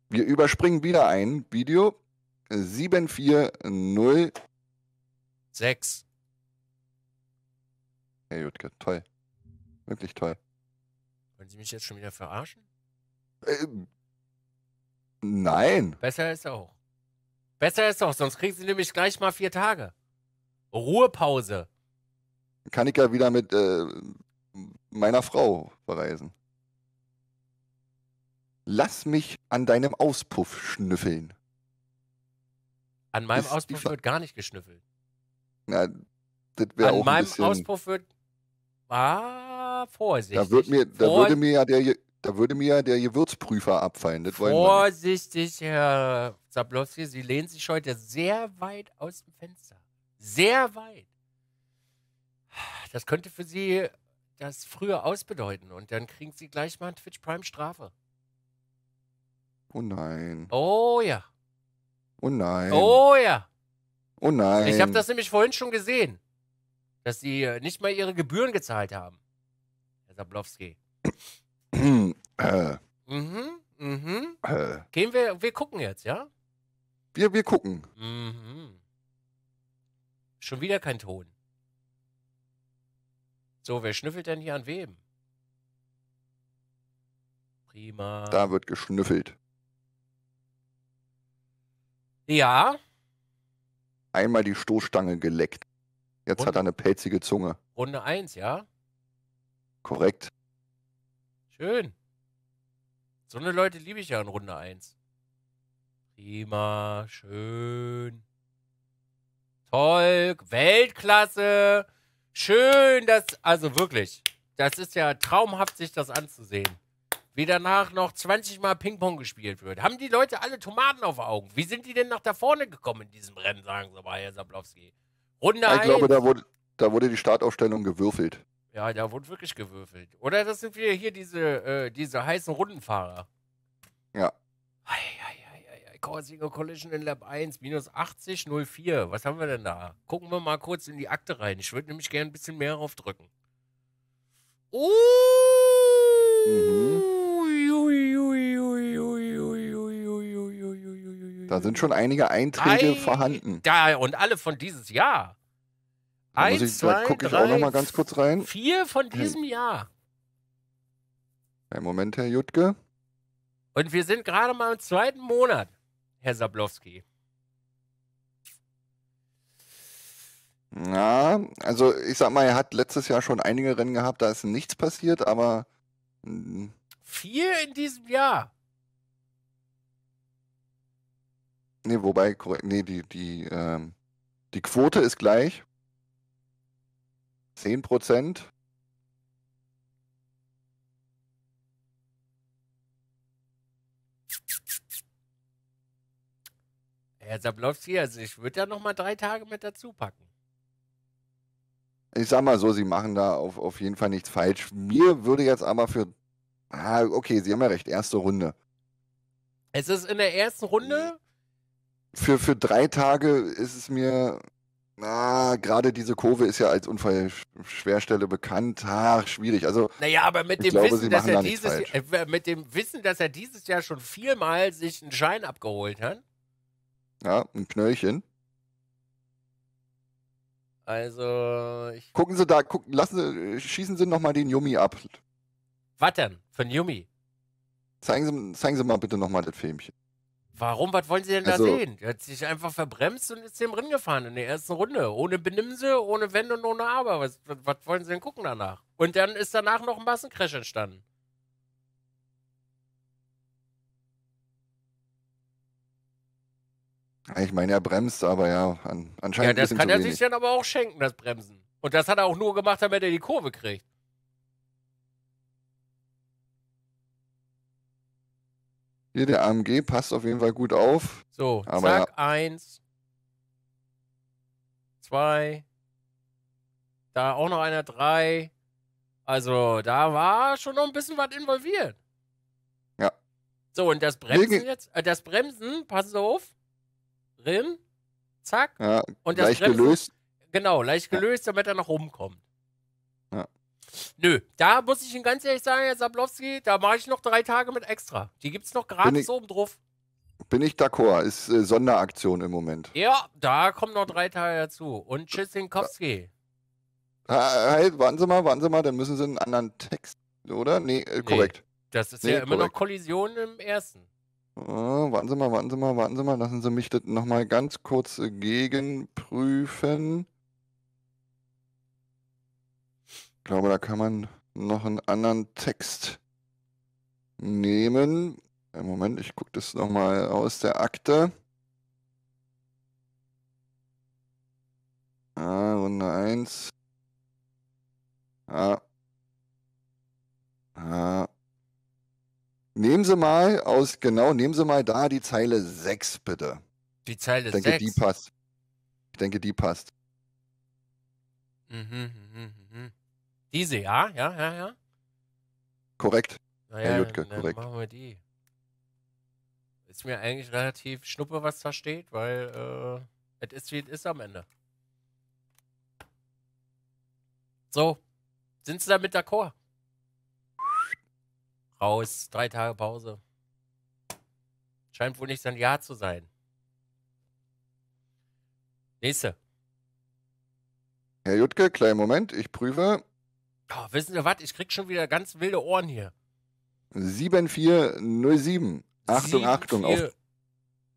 Wir überspringen wieder ein Video. 7406. Herr Juttke, toll. Wirklich toll. Wollen Sie mich jetzt schon wieder verarschen? Nein. Besser ist auch. Besser ist auch, sonst kriegen Sie nämlich gleich mal 4 Tage. Ruhepause. Kann ich ja wieder mit meiner Frau verreisen. Lass mich an deinem Auspuff schnüffeln. An meinem Auspuff wird gar nicht geschnüffelt. Na, das wäre auch ein bisschen... An meinem Auspuff wird... Ah, vorsichtig. Da würde mir ja der Gewürzprüfer abfallen. Das vorsichtig, Herr Zapplowski. Sie lehnen sich heute sehr weit aus dem Fenster. Sehr weit. Das könnte für Sie das frühe Aus bedeuten. Und dann kriegen Sie gleich mal einen Twitch Prime Strafe. Oh nein. Oh ja. Oh nein. Oh ja. Oh nein. Ich habe das nämlich vorhin schon gesehen, dass sie nicht mal ihre Gebühren gezahlt haben. Herr Zapplowski. Gehen wir gucken jetzt, ja? Wir gucken. Mhm. Schon wieder kein Ton. So, wer schnüffelt denn hier an wem? Prima. Da wird geschnüffelt. Ja. Einmal die Stoßstange geleckt. Jetzt Runde, hat er eine pelzige Zunge. Runde 1, ja? Korrekt. Schön. So eine Leute liebe ich ja in Runde 1. Prima, schön. Toll, Weltklasse. Schön, das, also wirklich, das ist ja traumhaft, sich das anzusehen. Wie danach noch 20 Mal Ping-Pong gespielt wird. Haben die Leute alle Tomaten auf Augen? Wie sind die denn nach da vorne gekommen in diesem Rennen, sagen Sie mal, Herr Zapplowski? Runde 1. Ich glaube, da wurde die Startaufstellung gewürfelt. Ja, da wurde wirklich gewürfelt. Oder das sind wieder hier diese heißen Rundenfahrer. Ja. Causing a Collision in Lab 1, minus 80, 04. Was haben wir denn da? Gucken wir mal kurz in die Akte rein. Ich würde nämlich gerne ein bisschen mehr draufdrücken. Da sind schon einige Einträge vorhanden. Da, und alle von dieses Jahr. 4 von diesem Jahr. Einen Moment, Herr Juttke. Und wir sind gerade mal im 2. Monat, Herr Zapplowski. Ja, also ich sag mal, er hat letztes Jahr schon einige Rennen gehabt, da ist nichts passiert, aber viel in diesem Jahr. Nee, wobei, nee, die Quote ist gleich. 10%. Herr Zapplowski, also ich würde ja noch mal 3 Tage mit dazu packen. Ich sag mal so, Sie machen da auf jeden Fall nichts falsch. Mir würde jetzt aber für... Ah, okay, Sie haben ja recht, erste Runde. Es ist in der ersten Runde... Für 3 Tage ist es mir... Ah, gerade diese Kurve ist ja als Unfallschwerstelle bekannt. Ah, schwierig. Also, naja, aber mit dem, Wissen, dass er dieses Jahr schon viermal sich einen Schein abgeholt hat. Ja, ein Knöllchen. Also... Gucken Sie da, schießen Sie nochmal den Yumi ab. Was denn? Für einen Yumi? Zeigen Sie mal bitte nochmal das Filmchen. Warum? Was wollen Sie denn da sehen? Er hat sich einfach verbremst und ist dem Rennen gefahren in der ersten Runde. Ohne Benimse, ohne Wenn und ohne Aber. Was wollen Sie denn gucken danach? Und dann ist danach noch ein Massencrash entstanden. Ich meine, er bremst, aber ja, anscheinend. Ja, das kann er sich dann aber auch schenken, das Bremsen. Und das hat er auch nur gemacht, damit er die Kurve kriegt. Hier, der AMG passt auf jeden Fall gut auf. So, aber zack, ja. 1, 2, da auch noch einer, 3. Also, da war schon noch ein bisschen was involviert. Ja. So, und das Bremsen jetzt, das Bremsen, passen Sie auf. Drin, zack, ja, und das leicht Bremsen, gelöst. Genau, leicht gelöst, damit er nach oben kommt. Ja. Nö, da muss ich Ihnen ganz ehrlich sagen, Herr Zapplowski, da mache ich noch 3 Tage mit extra. Die gibt es noch gratis oben drauf. Bin ich d'accord, ist Sonderaktion im Moment. Ja, da kommen noch 3 Tage dazu. Und Tschüssinkowski. Halt, warten Sie mal, dann müssen Sie einen anderen Text, oder? Nee, korrekt. Das ist ja immer noch Kollision im ersten. Warten Sie mal. Lassen Sie mich das nochmal ganz kurz gegenprüfen. Ich glaube, da kann man noch einen anderen Text nehmen. Moment, ich gucke das nochmal aus der Akte. Ah, Runde 1. Ah. Nehmen Sie mal da die Zeile 6, bitte. Die Zeile 6? Ich denke, die passt. Diese, ja. Korrekt. Naja, Herr Jutke, korrekt. Machen wir die. Ist mir eigentlich relativ schnuppe, was da steht, weil es ist, wie es ist am Ende. So, sind Sie damit d'accord? Raus, 3 Tage Pause. Scheint wohl nicht sein Jahr zu sein. Nächste. Herr Jutke, kleinen Moment, ich prüfe. Oh, wissen Sie was, ich krieg schon wieder ganz wilde Ohren hier. 7407. Achtung, Achtung.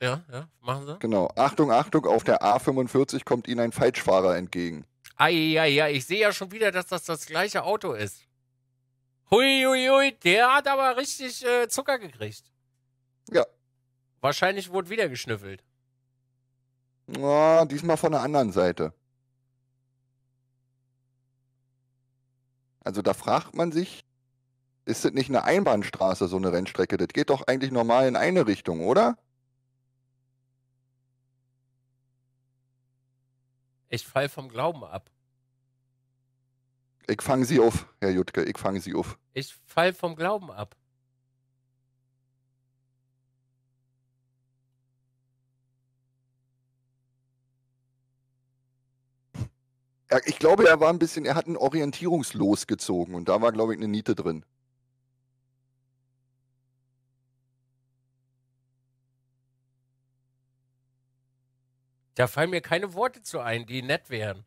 Ja, machen Sie. Genau, Achtung, auf der A45 kommt Ihnen ein Falschfahrer entgegen. Ja, ich sehe ja schon wieder, dass das gleiche Auto ist. Hui, der hat aber richtig Zucker gekriegt. Ja. Wahrscheinlich wurde wieder geschnüffelt. Ja, diesmal von der anderen Seite. Also da fragt man sich, ist das nicht eine Einbahnstraße, so eine Rennstrecke? Das geht doch eigentlich normal in eine Richtung, oder? Ich fall vom Glauben ab. Ich fange Sie auf, Herr Jutke, ich fange Sie auf. Ich fall vom Glauben ab. Ich glaube, er hat ein Orientierungslos gezogen und da war, glaube ich, eine Niete drin. Da fallen mir keine Worte zu ein, die nett wären.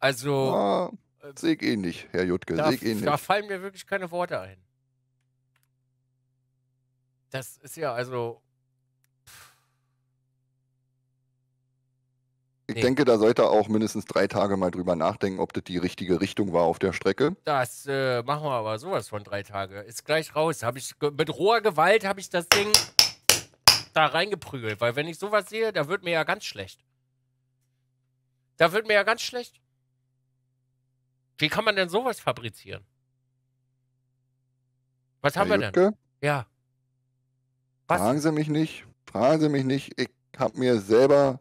Also... Ja, sehe ich ähnlich, Herr Jutke, sehe ich ähnlich. Da fallen mir wirklich keine Worte ein. Das ist ja also... Ich denke, da sollte er auch mindestens 3 Tage mal drüber nachdenken, ob das die richtige Richtung war auf der Strecke. Das machen wir aber sowas von 3 Tage. Ist gleich raus. Mit roher Gewalt habe ich das Ding da reingeprügelt. Weil wenn ich sowas sehe, da wird mir ja ganz schlecht. Da wird mir ja ganz schlecht. Wie kann man denn sowas fabrizieren? Was haben wir denn? Ja. Was? Fragen Sie mich nicht. Fragen Sie mich nicht. Ich habe mir selber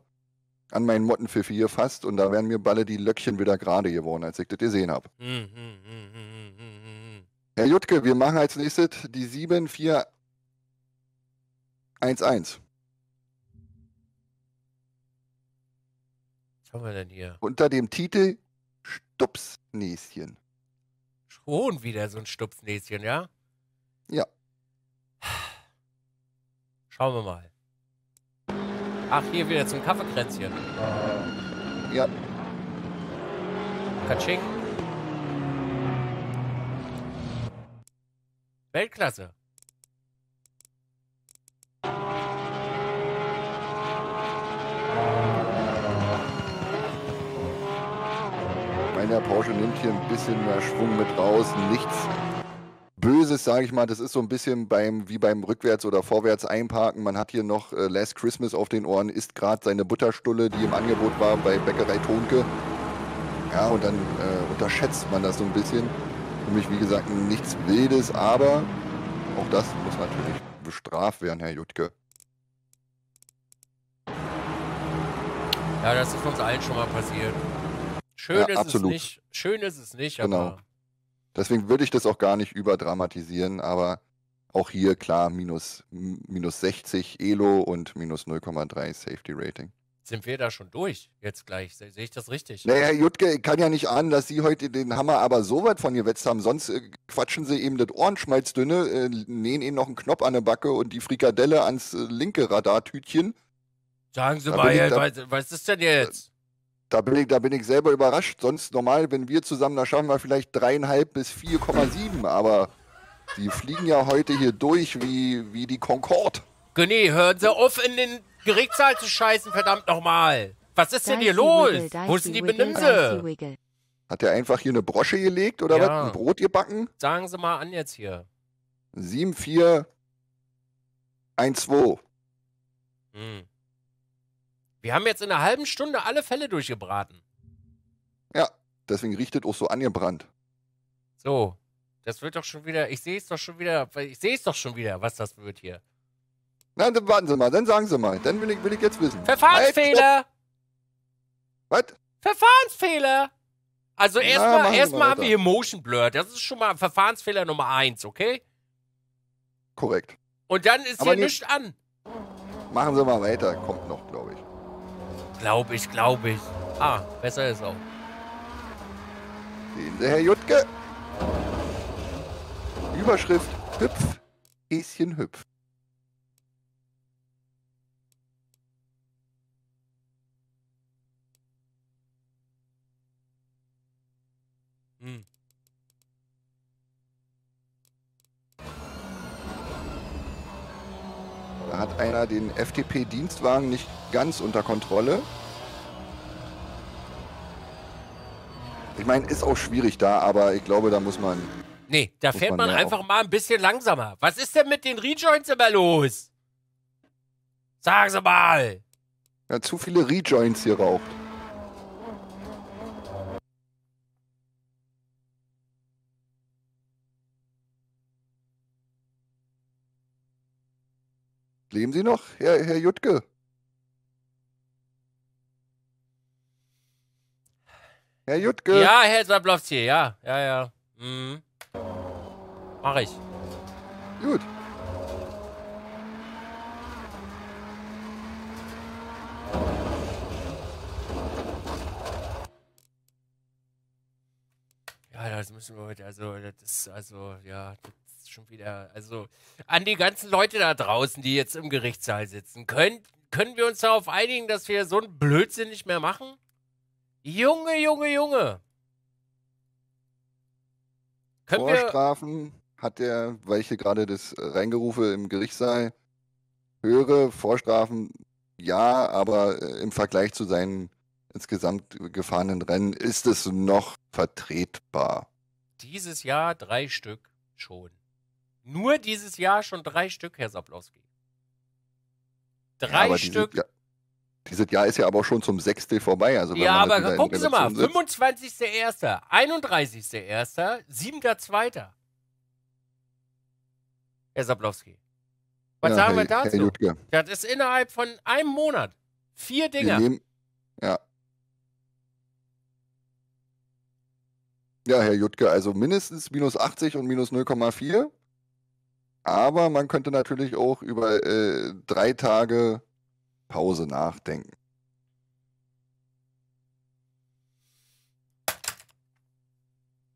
an meinen Mottenpfiff hier fast und da wären mir Balle die Löckchen wieder gerade geworden, als ich das gesehen habe. Herr Jutke, wir machen als nächstes die 7411. Was haben wir denn hier? Unter dem Titel Stupsnäschen. Schon wieder so ein Stupsnäschen, ja? Ja. Schauen wir mal. Ach, hier wieder zum Kaffeekränzchen. Ja. Katsching. Weltklasse. Meiner Porsche nimmt hier ein bisschen mehr Schwung mit raus. Nichts Böses, sage ich mal, das ist so ein bisschen wie beim Rückwärts- oder Vorwärts-Einparken. Man hat hier noch Last Christmas auf den Ohren, isst gerade seine Butterstulle, die im Angebot war bei Bäckerei Tonke. Ja, und dann unterschätzt man das so ein bisschen. Für mich, wie gesagt, nichts Wildes, aber auch das muss natürlich bestraft werden, Herr Jutke. Ja, das ist uns allen schon mal passiert. Schön, ja, ist, es nicht. Schön ist es nicht, aber... Genau. Deswegen würde ich das auch gar nicht überdramatisieren, aber auch hier klar minus 60 Elo und minus 0,3 Safety Rating. Sind wir da schon durch jetzt gleich? Sehe ich das richtig? Naja, Jutke, ich kann ja nicht ahnen, dass Sie heute den Hammer aber so weit von gewetzt haben. Sonst quatschen Sie eben das Ohrenschmalzdünne, nähen Ihnen noch einen Knopf an der Backe und die Frikadelle ans linke Radartütchen. Sagen Sie mal, was ist denn jetzt? Da bin ich selber überrascht. Sonst normal, wenn wir zusammen, da schaffen wir vielleicht 3,5 bis 4,7. Aber die fliegen ja heute hier durch wie die Concorde. René, hören Sie auf, in den Gerichtssaal zu scheißen, verdammt nochmal. Was ist denn hier los? Wo ist denn die Benimse? Hat der einfach hier eine Brosche gelegt oder was? Ein Brot gebacken? Sagen Sie mal an jetzt hier. 7412. Hm. Wir haben jetzt in einer halben Stunde alle Fälle durchgebraten. Ja, deswegen riecht es auch so angebrannt. So, das wird doch schon wieder, ich sehe es doch schon wieder, was das wird hier. Nein, dann warten Sie mal, dann sagen Sie mal, dann will ich jetzt wissen. Verfahrensfehler! Was? Verfahrensfehler! Also erstmal haben wir hier Motion Blur, das ist schon mal Verfahrensfehler Nummer 1, okay? Korrekt. Und dann ist aber hier nichts an. Machen Sie mal weiter, kommt noch, glaube ich. Glaube ich. Ah, besser ist auch. Sehen Sie, Herr Jutke. Überschrift: Hüpf, Häschen hüpf. Hm. Da hat einer den FDP-Dienstwagen nicht ganz unter Kontrolle. Ich meine, ist auch schwierig da, aber ich glaube, da muss man... Nee, da fährt man einfach mal ein bisschen langsamer. Was ist denn mit den Rejoins immer los? Sagen Sie mal! Ja, zu viele Rejoins hier raucht. Leben Sie noch, Herr Jutke? Herr Jutke? Ja, Herr Zapplowski, ja. Mhm. Mach ich. Gut. Ja, das müssen wir heute, also an die ganzen Leute da draußen, die jetzt im Gerichtssaal sitzen, können wir uns darauf einigen, dass wir so einen Blödsinn nicht mehr machen? Junge. Vorstrafen hat der, weil ich hier gerade das Reingerufe im Gerichtssaal höre, Vorstrafen ja, aber im Vergleich zu seinen insgesamt gefahrenen Rennen ist es noch vertretbar? Dieses Jahr 3 Stück schon. Nur dieses Jahr schon 3 Stück, Herr Zapplowski. 3 Stück. Dieses Jahr ist ja aber schon zum 6. vorbei. Also ja, aber gucken Sie mal, 25.01., 31.01., 7.02. Herr Zapplowski, was sagen wir dazu? Das ist innerhalb von einem Monat 4 Dinger. Ja, Herr Jutke, also mindestens -80 und -0,4. Aber man könnte natürlich auch über 3 Tage Pause nachdenken.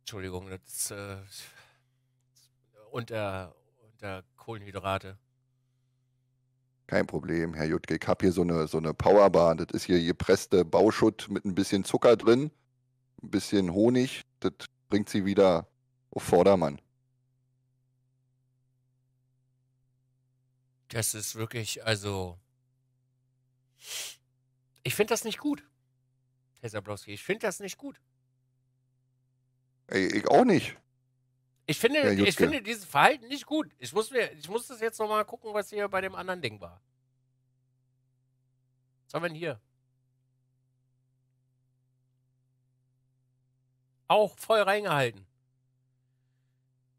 Entschuldigung, das ist unter Kohlenhydrate. Kein Problem, Herr Jutke. Ich habe hier so eine Powerbar. Das ist hier gepresste Bauschutt mit ein bisschen Zucker drin, ein bisschen Honig. Das bringt sie wieder auf Vordermann. Das ist wirklich, also... Ich finde das nicht gut, Herr Zapplowski. Ich finde das nicht gut. Ey, ich auch nicht. Ich finde dieses Verhalten nicht gut. Ich muss das jetzt nochmal gucken, was hier bei dem anderen Ding war. Was haben wir denn hier? Auch voll reingehalten.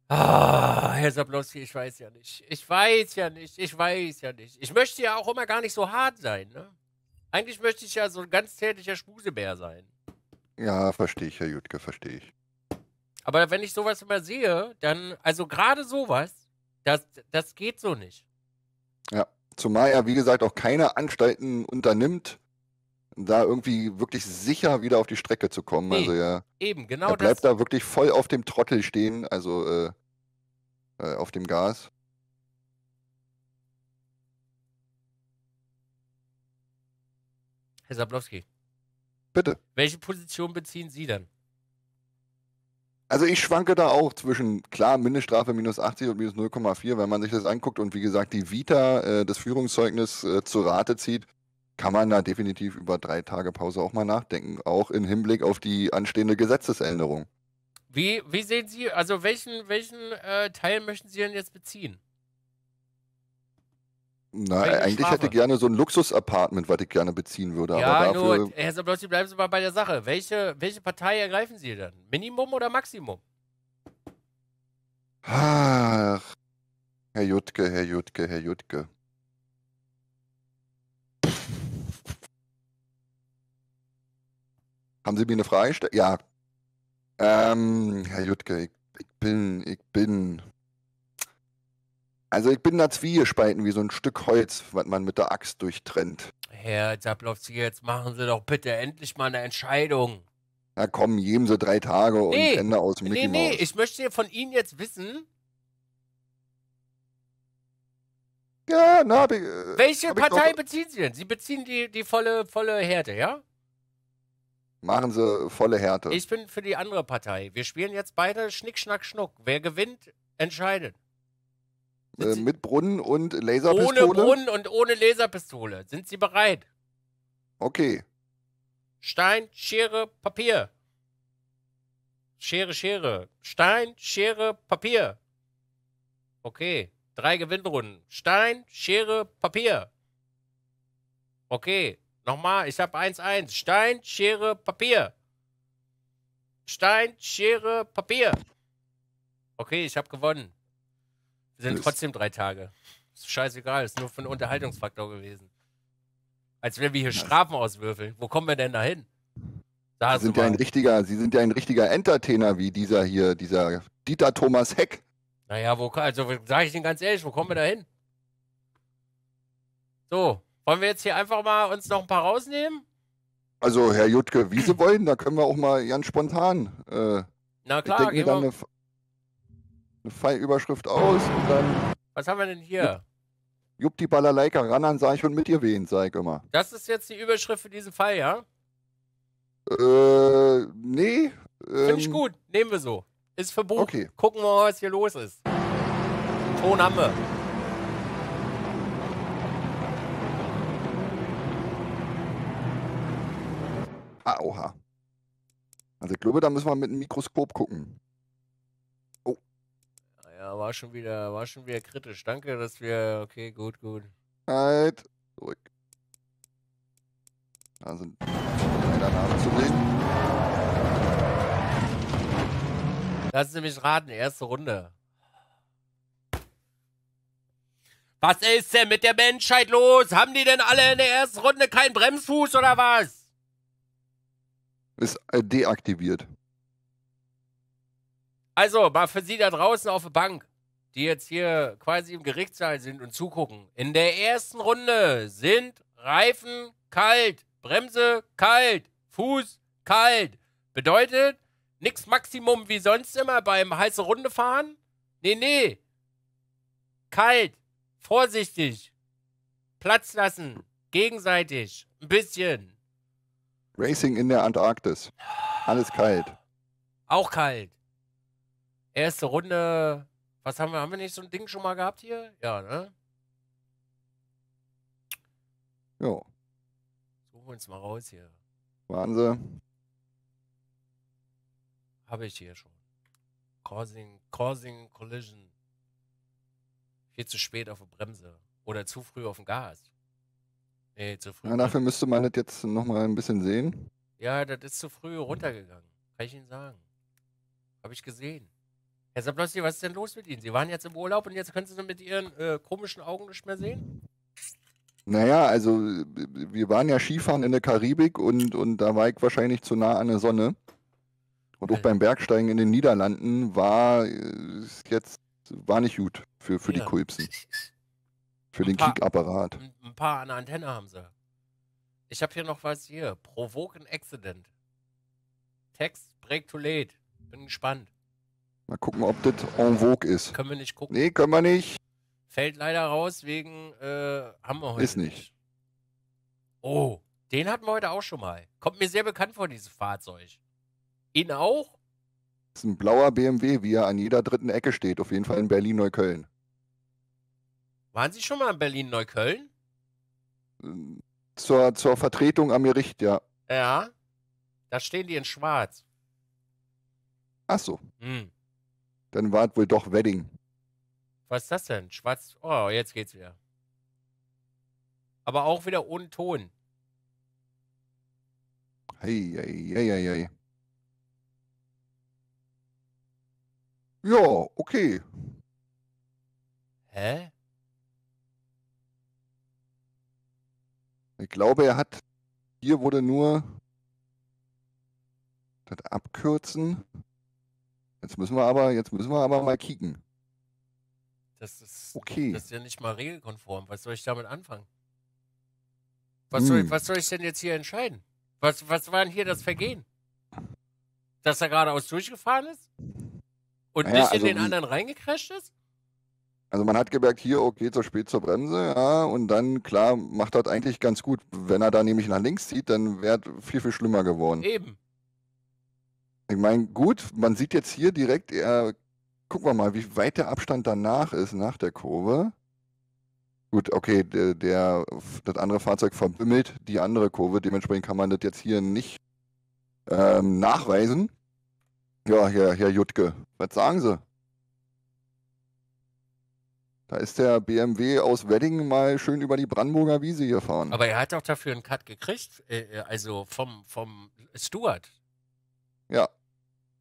Ah, Herr Zapplowski, ich weiß ja nicht. Ich möchte ja auch immer gar nicht so hart sein, ne? Eigentlich möchte ich ja so ein ganz tätlicher Schmusebär sein. Ja, verstehe ich, Herr Jutke, verstehe ich. Aber wenn ich sowas immer sehe, dann, also gerade sowas, das geht so nicht. Ja, zumal er, wie gesagt, auch keine Anstalten unternimmt, da irgendwie wirklich sicher wieder auf die Strecke zu kommen. Nee, also eben, genau das. Er bleibt da wirklich voll auf dem Trottel stehen, also auf dem Gas. Herr Zapplowski. Bitte. Welche Position beziehen Sie dann? Also ich schwanke da auch zwischen, klar, Mindeststrafe -80 und -0,4. Wenn man sich das anguckt und wie gesagt die Vita, das Führungszeugnis zu Rate zieht, kann man da definitiv über 3 Tage Pause auch mal nachdenken. Auch im Hinblick auf die anstehende Gesetzesänderung. Wie sehen Sie, also welchen Teil möchten Sie denn jetzt beziehen? Na, eigentlich hätte ich gerne so ein Luxus-Apartment, was ich gerne beziehen würde. Ja, aber dafür... nur, Herr Zapplowski, bleiben Sie mal bei der Sache. Welche Partei ergreifen Sie denn? Minimum oder Maximum? Ach, Herr Jutke, Herr Jutke, Herr Jutke. Haben Sie mir eine Frage gestellt? Ja. Herr Jutke, ich bin da zwiegespalten wie so ein Stück Holz, was man mit der Axt durchtrennt. Herr Zapplowski, jetzt machen Sie doch bitte endlich mal eine Entscheidung. Na komm, geben Sie 3 Tage und Ende aus dem Mickey Mouse. Nee, ich möchte von Ihnen jetzt wissen... Ja, na... welche Partei beziehen Sie denn? Sie beziehen die volle Härte, ja? Machen Sie volle Härte. Ich bin für die andere Partei. Wir spielen jetzt beide Schnick, Schnack, Schnuck. Wer gewinnt, entscheidet. Mit Brunnen und Laserpistole? Ohne Brunnen und ohne Laserpistole. Sind Sie bereit? Okay. Stein, Schere, Papier. Schere, Schere. Stein, Schere, Papier. Okay. 3 Gewinnrunden. Stein, Schere, Papier. Okay. Nochmal, ich habe 1-1. Stein, Schere, Papier. Stein, Schere, Papier. Okay, ich habe gewonnen. Wir sind trotzdem 3 Tage. Ist scheißegal, ist nur für einen Unterhaltungsfaktor gewesen. Als wenn wir hier Strafen auswürfeln. Wo kommen wir denn da hin? Sie sind ja ein richtiger Entertainer wie dieser hier, dieser Dieter Thomas Heck. Naja, also sage ich Ihnen ganz ehrlich, wo kommen wir da hin? So. Wollen wir jetzt hier einfach mal uns noch ein paar rausnehmen? Also, Herr Jutke, wie Sie wollen, da können wir auch mal ganz spontan. Na klar, ich denke dann eine Fallüberschrift aus und dann... Was haben wir denn hier? Jupp die Balalaika, Rannern, sag ich, und mit ihr wehen, sag ich immer. Das ist jetzt die Überschrift für diesen Fall, ja? Nee. Finde ich gut, nehmen wir so. Ist verboten. Okay. Gucken wir mal, was hier los ist. Ton haben wir. Ah, oha. Also ich glaube, da müssen wir mit dem Mikroskop gucken. Oh. Ja, war schon wieder kritisch. Danke, dass wir... Okay, gut. Halt. Zurück. Da sind... Lassen Sie mich raten, erste Runde. Was ist denn mit der Menschheit los? Haben die denn alle in der ersten Runde keinen Bremsfuß oder was? Ist deaktiviert. Also, mal für Sie da draußen auf der Bank, die jetzt hier quasi im Gerichtssaal sind und zugucken. In der ersten Runde sind Reifen kalt, Bremse kalt, Fuß kalt. Bedeutet, nix Maximum wie sonst immer beim heißen Runde fahren. Nee. Kalt. Vorsichtig. Platz lassen. Gegenseitig. Ein bisschen. Racing in der Antarktis. Alles kalt. Auch kalt. Erste Runde. Was haben wir? Haben wir nicht so ein Ding schon mal gehabt hier? Ja, ne? Jo. Suchen wir uns mal raus hier. Wahnsinn. Habe ich hier schon. Causing Collision. Viel zu spät auf der Bremse. Oder zu früh auf dem Gas. Nee, zu früh. Ja, dafür müsste man das jetzt nochmal ein bisschen sehen. Ja, das ist zu früh runtergegangen. Kann ich Ihnen sagen. Habe ich gesehen. Herr Zapplowski, was ist denn los mit Ihnen? Sie waren jetzt im Urlaub und jetzt können Sie mit Ihren komischen Augen nicht mehr sehen? Naja, also wir waren ja Skifahren in der Karibik und da war ich wahrscheinlich zu nah an der Sonne. Und auch beim Bergsteigen in den Niederlanden war nicht gut für die Kulpsen. Für den Kickapparat. Ein paar an der Antenne haben sie. Ich habe hier noch was hier. Provoke an Accident. Text break too late. Bin gespannt. Mal gucken, ob das en vogue ist. Können wir nicht gucken. Nee, können wir nicht. Fällt leider raus wegen haben wir heute. Ist nicht. Oh, den hatten wir heute auch schon mal. Kommt mir sehr bekannt vor, dieses Fahrzeug. Ihnen auch? Das ist ein blauer BMW, wie er an jeder dritten Ecke steht. Auf jeden Fall in Berlin-Neukölln. Waren Sie schon mal in Berlin-Neukölln? Zur Vertretung am Gericht, ja. Ja, da stehen die in schwarz. Ach so. Hm. Dann war es wohl doch Wedding. Was ist das denn? Schwarz. Oh, jetzt geht's wieder. Aber auch wieder ohne Ton. Hey. Ja, okay. Hä? Ich glaube, er hat... Hier wurde nur... Das abkürzen. Jetzt müssen wir aber mal kicken. Das ist ja nicht mal regelkonform. Was soll ich damit anfangen? Was soll ich denn jetzt hier entscheiden? Was war denn hier das Vergehen? Dass er geradeaus durchgefahren ist? Und naja, nicht in den anderen reingecrasht ist? Also man hat gemerkt, hier, okay, zu spät zur Bremse, ja, und dann, klar, macht das eigentlich ganz gut. Wenn er da nämlich nach links zieht, dann wäre es viel, viel schlimmer geworden. Eben. Ich meine, gut, man sieht jetzt hier direkt, gucken wir mal, wie weit der Abstand danach ist, nach der Kurve. Gut, okay, das andere Fahrzeug verbimmelt die andere Kurve, dementsprechend kann man das jetzt hier nicht nachweisen. Ja, Herr Jutke, was sagen Sie? Da ist der BMW aus Wedding mal schön über die Brandenburger Wiese gefahren. Aber er hat doch dafür einen Cut gekriegt, also vom Stuart. Ja.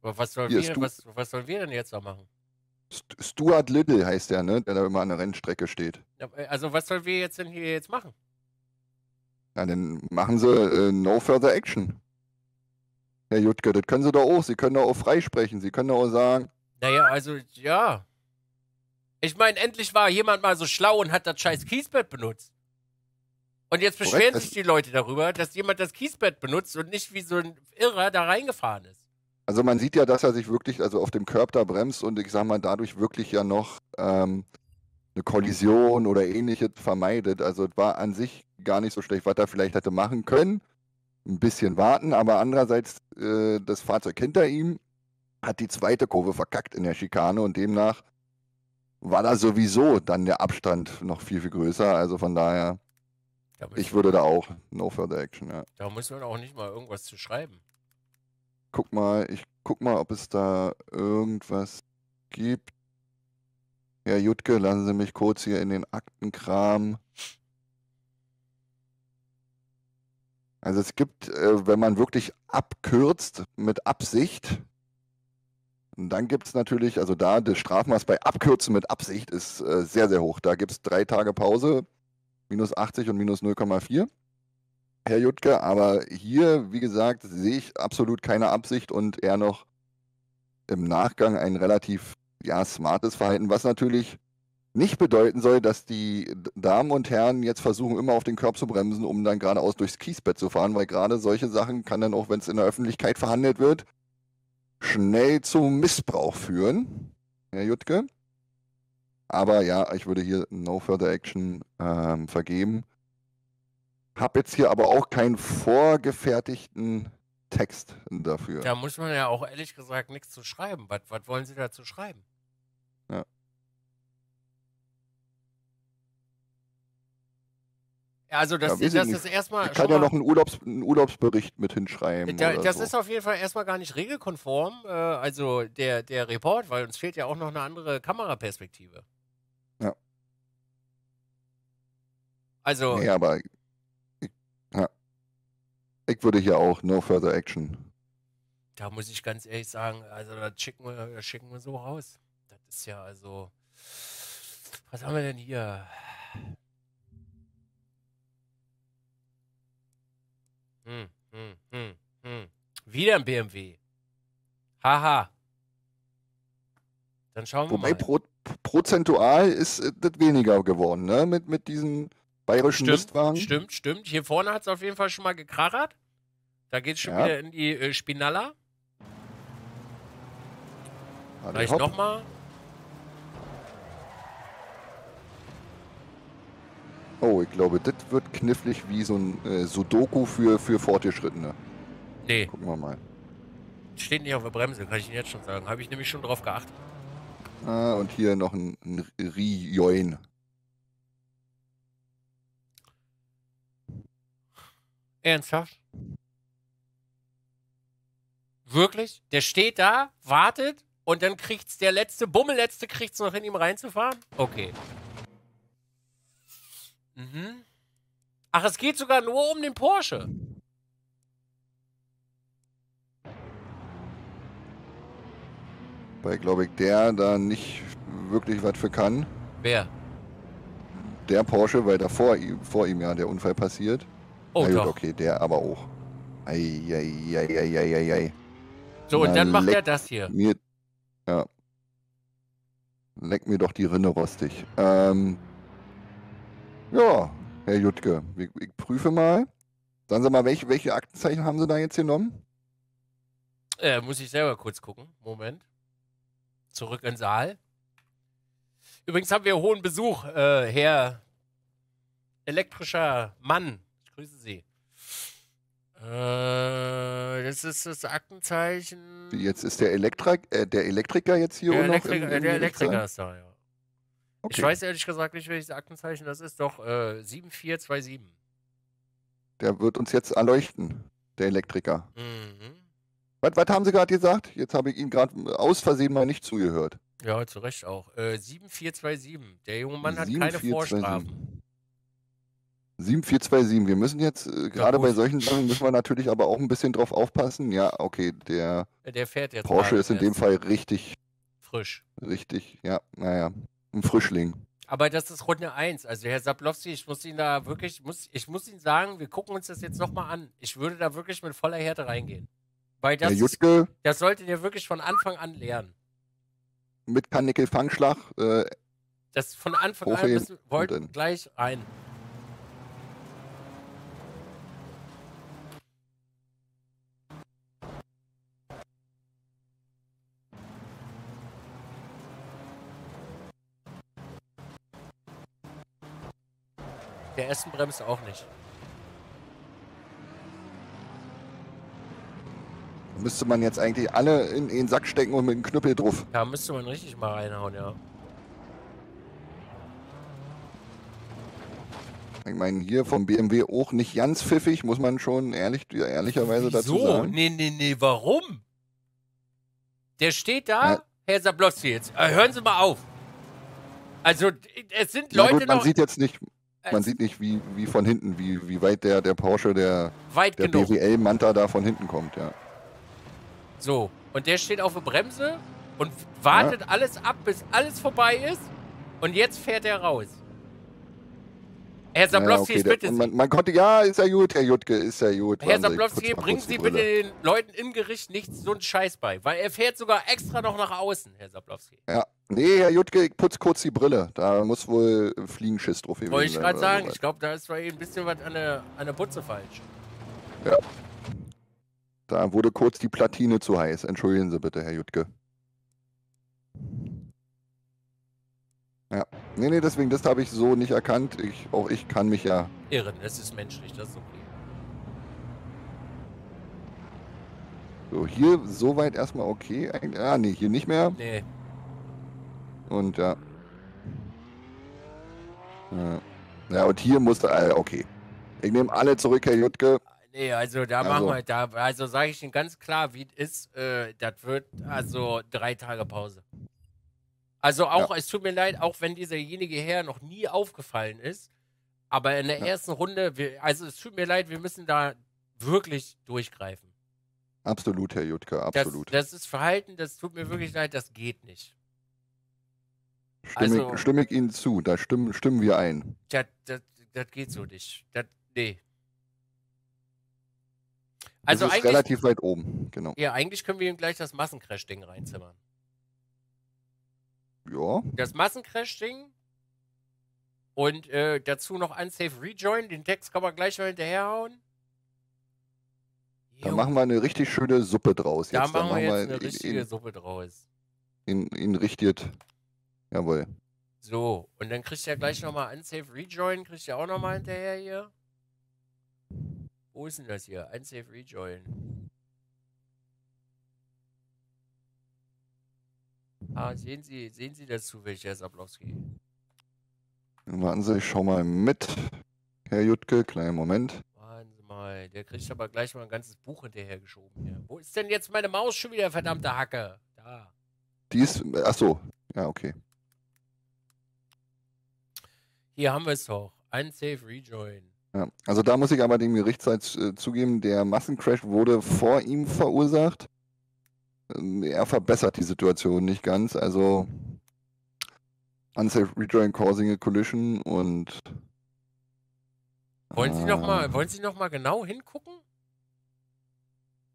Aber was sollen wir denn jetzt noch machen? Stuart Little heißt der, ne? Der da immer an der Rennstrecke steht. Also was sollen wir jetzt denn hier jetzt machen? Ja, dann machen Sie No Further Action. Herr Jutke, das können Sie doch auch. Sie können doch auch freisprechen. Sie können doch auch sagen... Naja, also, ja. Ich meine, endlich war jemand mal so schlau und hat das scheiß Kiesbett benutzt. Und jetzt beschweren sich die Leute darüber, dass jemand das Kiesbett benutzt und nicht wie so ein Irrer da reingefahren ist. Also man sieht ja, dass er sich wirklich also auf dem Curb da bremst und ich sag mal, dadurch wirklich ja noch eine Kollision oder Ähnliches vermeidet. Also es war an sich gar nicht so schlecht, was er vielleicht hätte machen können. Ein bisschen warten, aber andererseits das Fahrzeug hinter ihm hat die zweite Kurve verkackt in der Schikane und demnach war da sowieso dann der Abstand noch viel, viel größer. Also von daher Ich würde da auch No Further Action, ja. Da muss man auch nicht mal irgendwas zu schreiben. Guck mal, ich guck mal, ob es da irgendwas gibt. Ja, Jutke, lassen Sie mich kurz hier in den Aktenkram. Also es gibt, wenn man wirklich abkürzt mit Absicht, und dann gibt es natürlich, also da das Strafmaß bei Abkürzen mit Absicht ist sehr, sehr hoch. Da gibt es 3 Tage Pause, minus 80 und minus 0,4, Herr Jutke. Aber hier, wie gesagt, sehe ich absolut keine Absicht und eher noch im Nachgang ein relativ ja, smartes Verhalten, was natürlich nicht bedeuten soll, dass die Damen und Herren jetzt versuchen, immer auf den Körb zu bremsen, um dann geradeaus durchs Kiesbett zu fahren, weil gerade solche Sachen kann dann auch, wenn es in der Öffentlichkeit verhandelt wird, schnell zum Missbrauch führen, Herr Jutke. Aber ja, ich würde hier No Further Action vergeben. Hab jetzt hier aber auch keinen vorgefertigten Text dafür. Da muss man ja auch ehrlich gesagt nichts zu schreiben. Was wollen Sie dazu schreiben? Ja. Also das, ja, das ist erstmal. Ich kann ja noch einen Urlaubsbericht mit hinschreiben. Das so ist auf jeden Fall erstmal gar nicht regelkonform, also der Report, weil uns fehlt ja auch noch eine andere Kameraperspektive. Ja. Also. Nee, aber ich würde hier auch No Further Action. Da muss ich ganz ehrlich sagen, also das schicken wir so raus. Das ist ja also. Was haben wir denn hier? Wieder ein BMW. Haha. Dann schauen wir mal. Wobei prozentual ist das weniger geworden, ne? Mit diesen bayerischen Listwagen. Stimmt, stimmt. Hier vorne hat es auf jeden Fall schon mal gekrachert. Da geht es schon wieder in die Spinalla. Vielleicht nochmal. Oh, ich glaube, das wird knifflig wie so ein Sudoku für Fortgeschrittene. Nee. Gucken wir mal. Steht nicht auf der Bremse, kann ich Ihnen jetzt schon sagen. Habe ich nämlich schon drauf geachtet. Ah, und hier noch ein Rijoin. Ernsthaft? Wirklich? Der steht da, wartet und dann kriegt's der letzte Bummelletzte kriegt's noch in ihm reinzufahren? Okay. Mhm. Ach, es geht sogar nur um den Porsche. Weil, glaube ich, der da nicht wirklich was für kann. Wer? Der Porsche, weil da vor ihm ja der Unfall passiert. Oh, gut, okay, der aber auch. Eieieiei. So, und dann macht er das hier. Ja. Leck mir doch die Rinne rostig. Ja, Herr Jutke, ich prüfe mal. Sagen Sie mal, welche Aktenzeichen haben Sie da jetzt genommen? Muss ich selber kurz gucken. Moment. Zurück in den Saal. Übrigens haben wir hohen Besuch, Herr elektrischer Mann. Ich grüße Sie. Das ist das Aktenzeichen. Jetzt ist der Elektriker jetzt hier oder noch? Der Elektriker ist da, ja. Okay. Ich weiß ehrlich gesagt nicht, welches Aktenzeichen das ist. Doch 7427. Der wird uns jetzt erleuchten, der Elektriker. Mhm. Was haben Sie gerade gesagt? Jetzt habe ich Ihnen gerade aus Versehen mal nicht zugehört. Ja, zu Recht auch. 7427. Der junge Mann hat keine Vorstrafen. 7427. Wir müssen jetzt, gerade bei solchen Sachen, müssen wir natürlich aber auch ein bisschen drauf aufpassen. Ja, okay, der fährt jetzt Porsche ist in dem Fall richtig frisch. Richtig, ja, naja. Ein Frischling. Aber das ist Runde 1. Also Herr Zapplowski, ich muss Ihnen da wirklich, ich muss Ihnen sagen, wir gucken uns das jetzt nochmal an. Ich würde da wirklich mit voller Härte reingehen. Weil das, Herr Jutke, das solltet ihr wirklich von Anfang an lernen. Mit Karnickel-Fangschlag. Das von Anfang an müssen, wollten gleich rein. Der Essen bremst auch nicht. Müsste man jetzt eigentlich alle in den Sack stecken und mit dem Knüppel drauf. Da müsste man richtig mal reinhauen, ja. Ich meine, hier vom BMW auch nicht ganz pfiffig, muss man schon ehrlicherweise dazu sagen. So, nee, warum? Der steht da, ja. Herr Zapplowski, jetzt hören Sie mal auf. Also, es sind Leute gut, man noch... Sieht jetzt nicht, man sieht nicht, wie von hinten, wie weit der Porsche, der BWL Manta da von hinten kommt, ja. So, und der steht auf der Bremse und wartet alles ab, bis alles vorbei ist. Und jetzt fährt er raus. Herr Zapplowski, okay, bitte... Man konnte... Ja, ist ja gut, Herr Jutke, ist ja gut. Herr Zapplowski, bringen Sie bitte den Leuten im Gericht nicht so einen Scheiß bei, weil er fährt sogar extra noch nach außen, Herr Zapplowski. Ja, nee, Herr Jutke, ich putze kurz die Brille. Da muss wohl Fliegenschiss drauf gewesen sein. Wollte ich gerade sagen, ich glaube, da ist bei Ihnen ein bisschen was an der Putze falsch. Ja. Da wurde kurz die Platine zu heiß. Entschuldigen Sie bitte, Herr Jutke. Ja, nee, deswegen, das habe ich so nicht erkannt. Auch ich kann mich ja... Irren, es ist menschlich, das ist okay. So, hier soweit erstmal okay. Ah, nee, hier nicht mehr. Nee. Und ja, und hier musste... Okay. Ich nehme alle zurück, Herr Jutke. Nee, also da machen wir... Also sage ich Ihnen ganz klar, wie es ist. Das wird also 3 Tage Pause. Also auch, es tut mir leid, auch wenn dieserjenige Herr noch nie aufgefallen ist, aber in der ersten Runde, es tut mir leid, wir müssen da wirklich durchgreifen. Absolut, Herr Jutke, absolut. Das ist Verhalten, das tut mir wirklich leid, das geht nicht. Stimme ich Ihnen zu, da stimmen wir ein. Das geht so nicht. Nee. Also das ist relativ weit oben, genau. Ja, eigentlich können wir ihm gleich das Massencrash-Ding reinzimmern. Ja. Das Massencrash-Ding und dazu noch Unsafe Rejoin. Den Text kann man gleich mal hinterherhauen. Da machen wir eine richtig schöne Suppe draus. Da machen wir jetzt eine richtige Suppe draus. In richtet. Jawohl. So, und dann kriegt er gleich nochmal Unsafe Rejoin. Kriegt er auch nochmal hinterher hier. Wo ist denn das hier? Unsafe Rejoin. Ah, sehen Sie das zufällig, Herr Zapplowski? Warten Sie, ich schau mal mit, Herr Jutke, kleinen Moment. Warten Sie mal, der kriegt aber gleich mal ein ganzes Buch hinterhergeschoben hier. Wo ist denn jetzt meine Maus schon wieder, verdammte Hacke? Da. Die ist, ach so, ja, okay. Hier haben wir es doch, Unsafe Rejoin. Ja, also da muss ich aber dem Gerichtshof zugeben, der Massencrash wurde vor ihm verursacht. Er verbessert die Situation nicht ganz, also Unsafe Rejoin Causing a Collision und... Wollen Sie noch mal genau hingucken?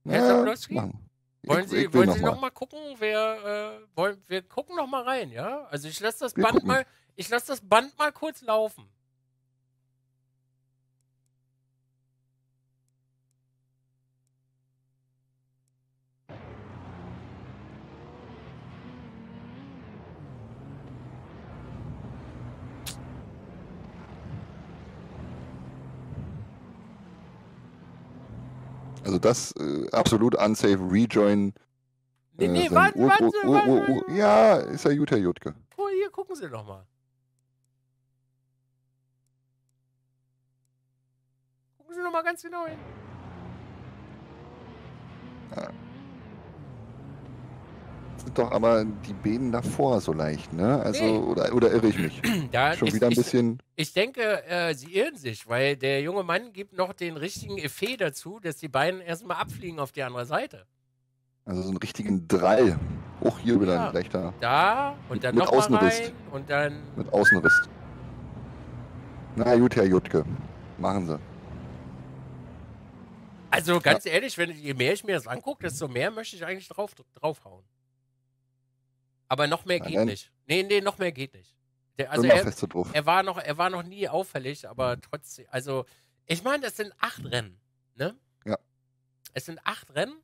Herr Zapplowski? Wollen Sie noch mal gucken? Wir gucken noch mal rein, ja? Also ich lasse das Band mal, kurz laufen. Also das absolut unsafe Rejoin. Nee, warten. Ja, ist ja gut, Herr Jutke. Cool, hier gucken Sie noch mal. Gucken Sie noch mal ganz genau hin. Ja. Sind doch aber die Bäden davor so leicht, ne? Also nee. oder irre ich mich? Schon wieder ein bisschen. Ich denke, Sie irren sich, weil der junge Mann gibt noch den richtigen Effet dazu, dass die beiden erstmal abfliegen auf die andere Seite. Also so einen richtigen Drall. Auch hier wieder gleich da. Da und dann mit Außenriss. Und dann mit Außenriss. Na gut, Herr Jutke, machen Sie. Also ganz ehrlich, je mehr ich mir das angucke, desto mehr möchte ich eigentlich draufhauen. Aber noch mehr geht nicht. Nee, noch mehr geht nicht. Also er war noch nie auffällig, aber trotzdem, also ich meine, das sind 8 Rennen, ne? Ja. Es sind 8 Rennen.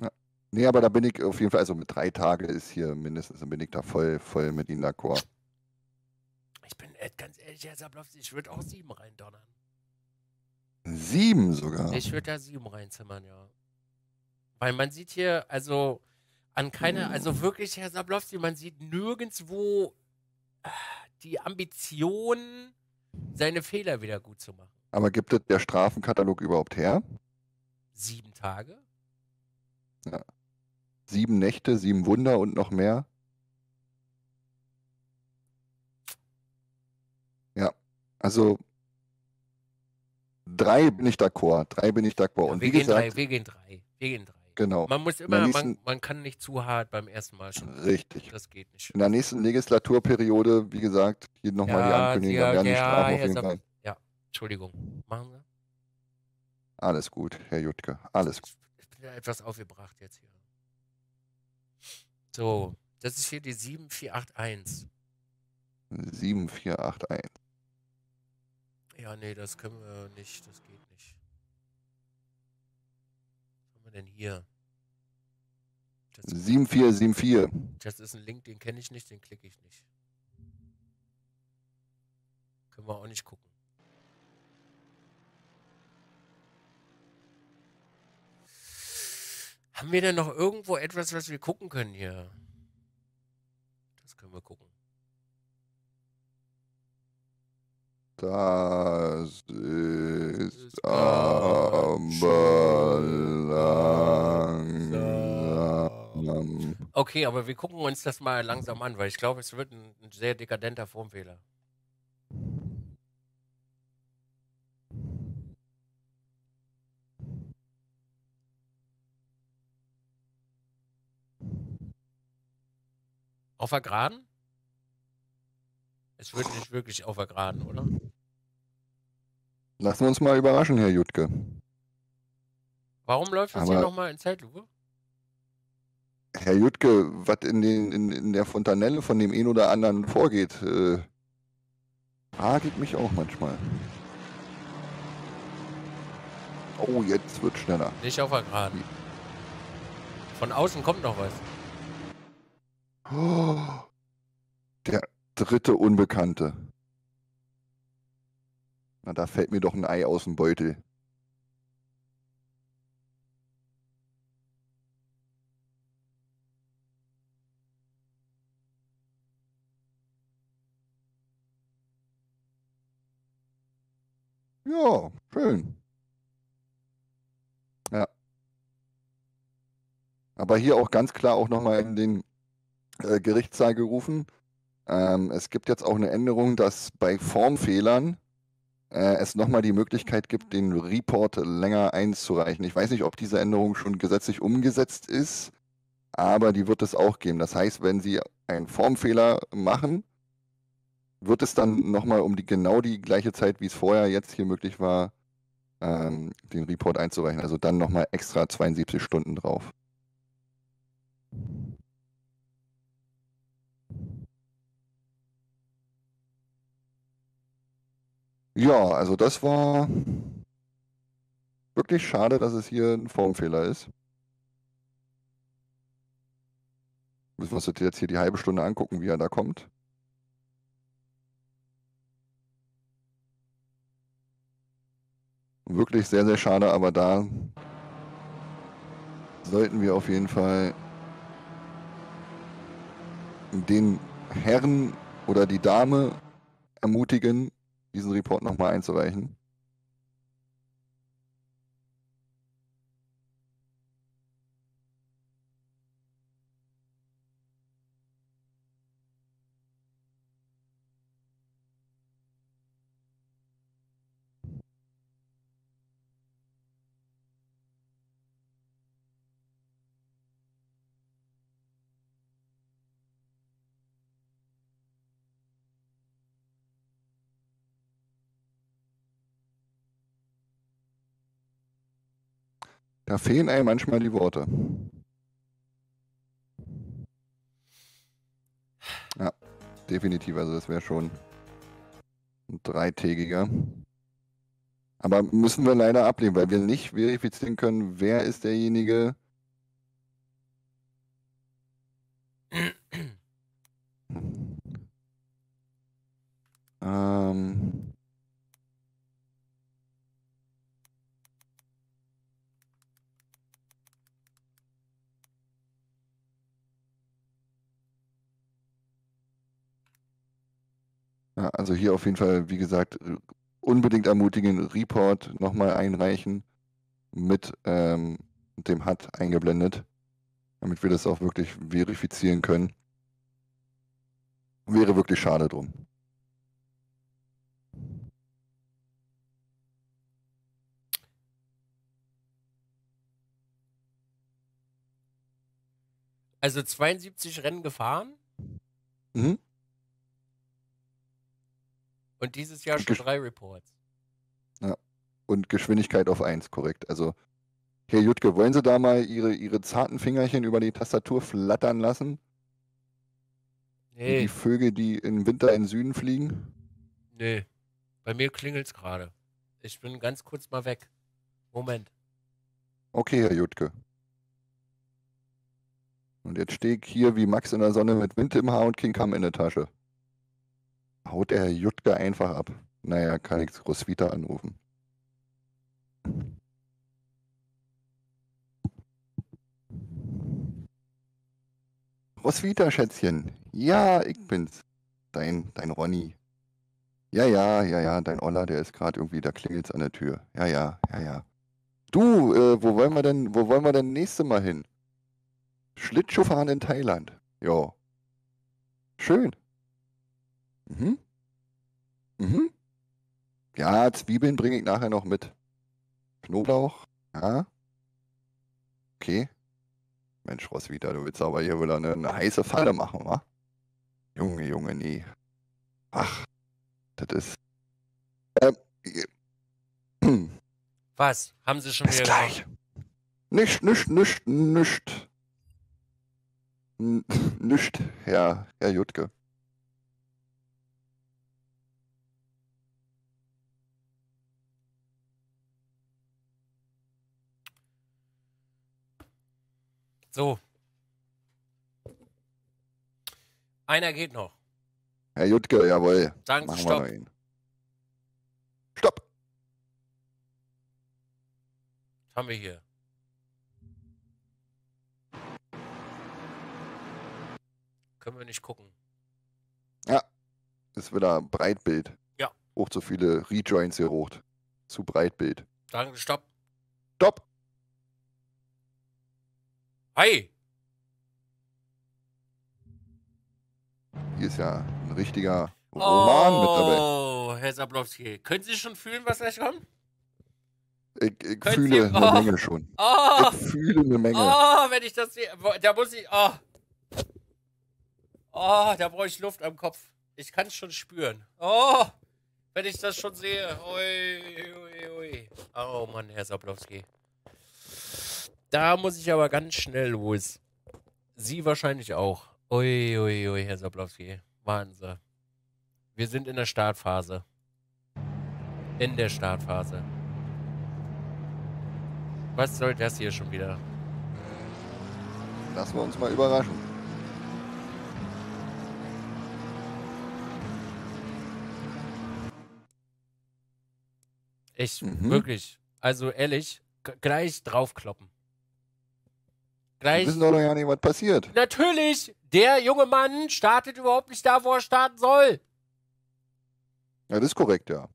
Ja. Nee, aber da bin ich auf jeden Fall, also mit 3 Tagen ist hier mindestens, bin ich da voll mit Ihnen d'accord. Ich bin ganz ehrlich, Herr Zapplowski, ich würde auch 7 reindonnern. 7 sogar? Ich würde da 7 reinzimmern, ja. Weil man sieht hier, also wirklich, Herr Zapplowski, man sieht nirgendwo die Ambition, seine Fehler wieder gut zu machen. Aber gibt es der Strafenkatalog überhaupt her? 7 Tage? Ja. 7 Nächte, 7 Wunder und noch mehr? Ja, also 3 bin ich d'accord. 3 bin ich d'accord. Ja, und wie gesagt, wir gehen drei. Genau. Man muss immer, man kann nicht zu hart beim ersten Mal schon. Richtig. Das geht nicht. In der nächsten Legislaturperiode, wie gesagt, hier nochmal die Ankündigung, da werden die Strafen auf jeden Fall. Ja, Entschuldigung. Machen Sie? Alles gut, Herr Juttke, alles gut. Ich bin ja etwas aufgebracht jetzt hier. So, das ist hier die 7481. 7481. Ja, nee, das können wir nicht, das geht nicht. Denn hier? 7474. Das ist ein Link, den kenne ich nicht, den klicke ich nicht. Können wir auch nicht gucken. Haben wir denn noch irgendwo etwas, was wir gucken können hier? Das können wir gucken. Das ist aber langsam. Okay, aber wir gucken uns das mal langsam an, weil ich glaube, es wird ein sehr dekadenter Formfehler. Auf der Geraden? Es wird nicht wirklich auf der Geraden, oder? Lassen wir uns mal überraschen, Herr Juttke. Warum läuft das hier nochmal in Zeitlupe? Herr Juttke, was in der Fontanelle von dem einen oder anderen vorgeht, geht mich auch manchmal. Oh, jetzt wird schneller. Nicht auf der Geraden. Von außen kommt noch was. Oh, der dritte Unbekannte. Na, da fällt mir doch ein Ei aus dem Beutel. Ja, schön. Ja. Aber hier auch ganz klar auch nochmal in den Gerichtssaal gerufen. Es gibt jetzt auch eine Änderung, dass bei Formfehlern es nochmal die Möglichkeit gibt, den Report länger einzureichen. Ich weiß nicht, ob diese Änderung schon gesetzlich umgesetzt ist, aber die wird es auch geben. Das heißt, wenn Sie einen Formfehler machen, wird es dann nochmal um genau die gleiche Zeit, wie es vorher jetzt hier möglich war, den Report einzureichen. Also dann nochmal extra 72 Stunden drauf. Ja, also das war wirklich schade, dass es hier ein Formfehler ist. Müssen wir uns jetzt hier die halbe Stunde angucken, wie er da kommt. Wirklich sehr, sehr schade, aber da sollten wir auf jeden Fall den Herrn oder die Dame ermutigen, diesen Report nochmal einzureichen. Da fehlen einem manchmal die Worte. Ja, definitiv. Also das wäre schon ein 3-tägiger. Aber müssen wir leider ablehnen, weil wir nicht verifizieren können, wer ist derjenige. Ja, also hier auf jeden Fall, wie gesagt, unbedingt ermutigen, Report nochmal einreichen mit dem HAT eingeblendet, damit wir das auch wirklich verifizieren können. Wäre wirklich schade drum. Also 72 Rennen gefahren? Mhm. Und dieses Jahr schon 3 Reports. Ja. Und Geschwindigkeit auf 1, korrekt. Also, Herr Jutke, wollen Sie da mal Ihre zarten Fingerchen über die Tastatur flattern lassen? Nee. Wie die Vögel, die im Winter in den Süden fliegen? Nee. Bei mir klingelt's gerade. Ich bin ganz kurz mal weg. Moment. Okay, Herr Jutke. Und jetzt stehe ich hier wie Max in der Sonne mit Wind im Haar und King Kamm in der Tasche. Haut er Jutke einfach ab. Naja, kann ich Roswitha anrufen. Roswitha, Schätzchen. Ja, ich bin's. Dein Ronny. Ja, dein Olla, der ist gerade irgendwie, da klingelt's an der Tür. Ja. Du, wo wollen wir denn nächste Mal hin? Schlittschuhfahren in Thailand. Jo. Schön. Ja, Zwiebeln bringe ich nachher noch mit. Knoblauch. Ja. Okay. Mensch, Roswitha, du willst aber hier wieder eine heiße Falle machen, wa? Junge, nee. Ach, das ist... Was? Haben Sie schon wieder... gleich. Nicht, Herr Jutke. So. Einer geht noch. Herr Jutke, jawohl. Danke, Stopp. Stopp. Was haben wir hier? Können wir nicht gucken. Ja. Ist wieder Breitbild. Ja. Hoch zu viele Rejoins hier hoch. Zu Breitbild. Danke, Stopp. Stopp. Hi! Hier ist ja ein richtiger Roman mit dabei. Oh, Herr Zapplowski, können Sie schon fühlen, was gleich kommt? Ich fühle eine Menge schon. Oh, ich fühle eine Menge. Oh, wenn ich das sehe, da muss ich... Oh, da brauche ich Luft am Kopf. Ich kann es schon spüren. Oh, wenn ich das schon sehe. Ui. Oh Mann, Herr Zapplowski. Da muss ich aber ganz schnell los. Sie wahrscheinlich auch. Ui, Herr Zapplowski. Wahnsinn. Wir sind in der Startphase. Was soll das hier schon wieder? Lassen wir uns mal überraschen. Echt, wirklich. Also ehrlich, gleich draufkloppen. Wir wissen doch noch gar nicht, was passiert. Natürlich, der junge Mann startet überhaupt nicht da, wo er starten soll. Ja, das ist korrekt, ja.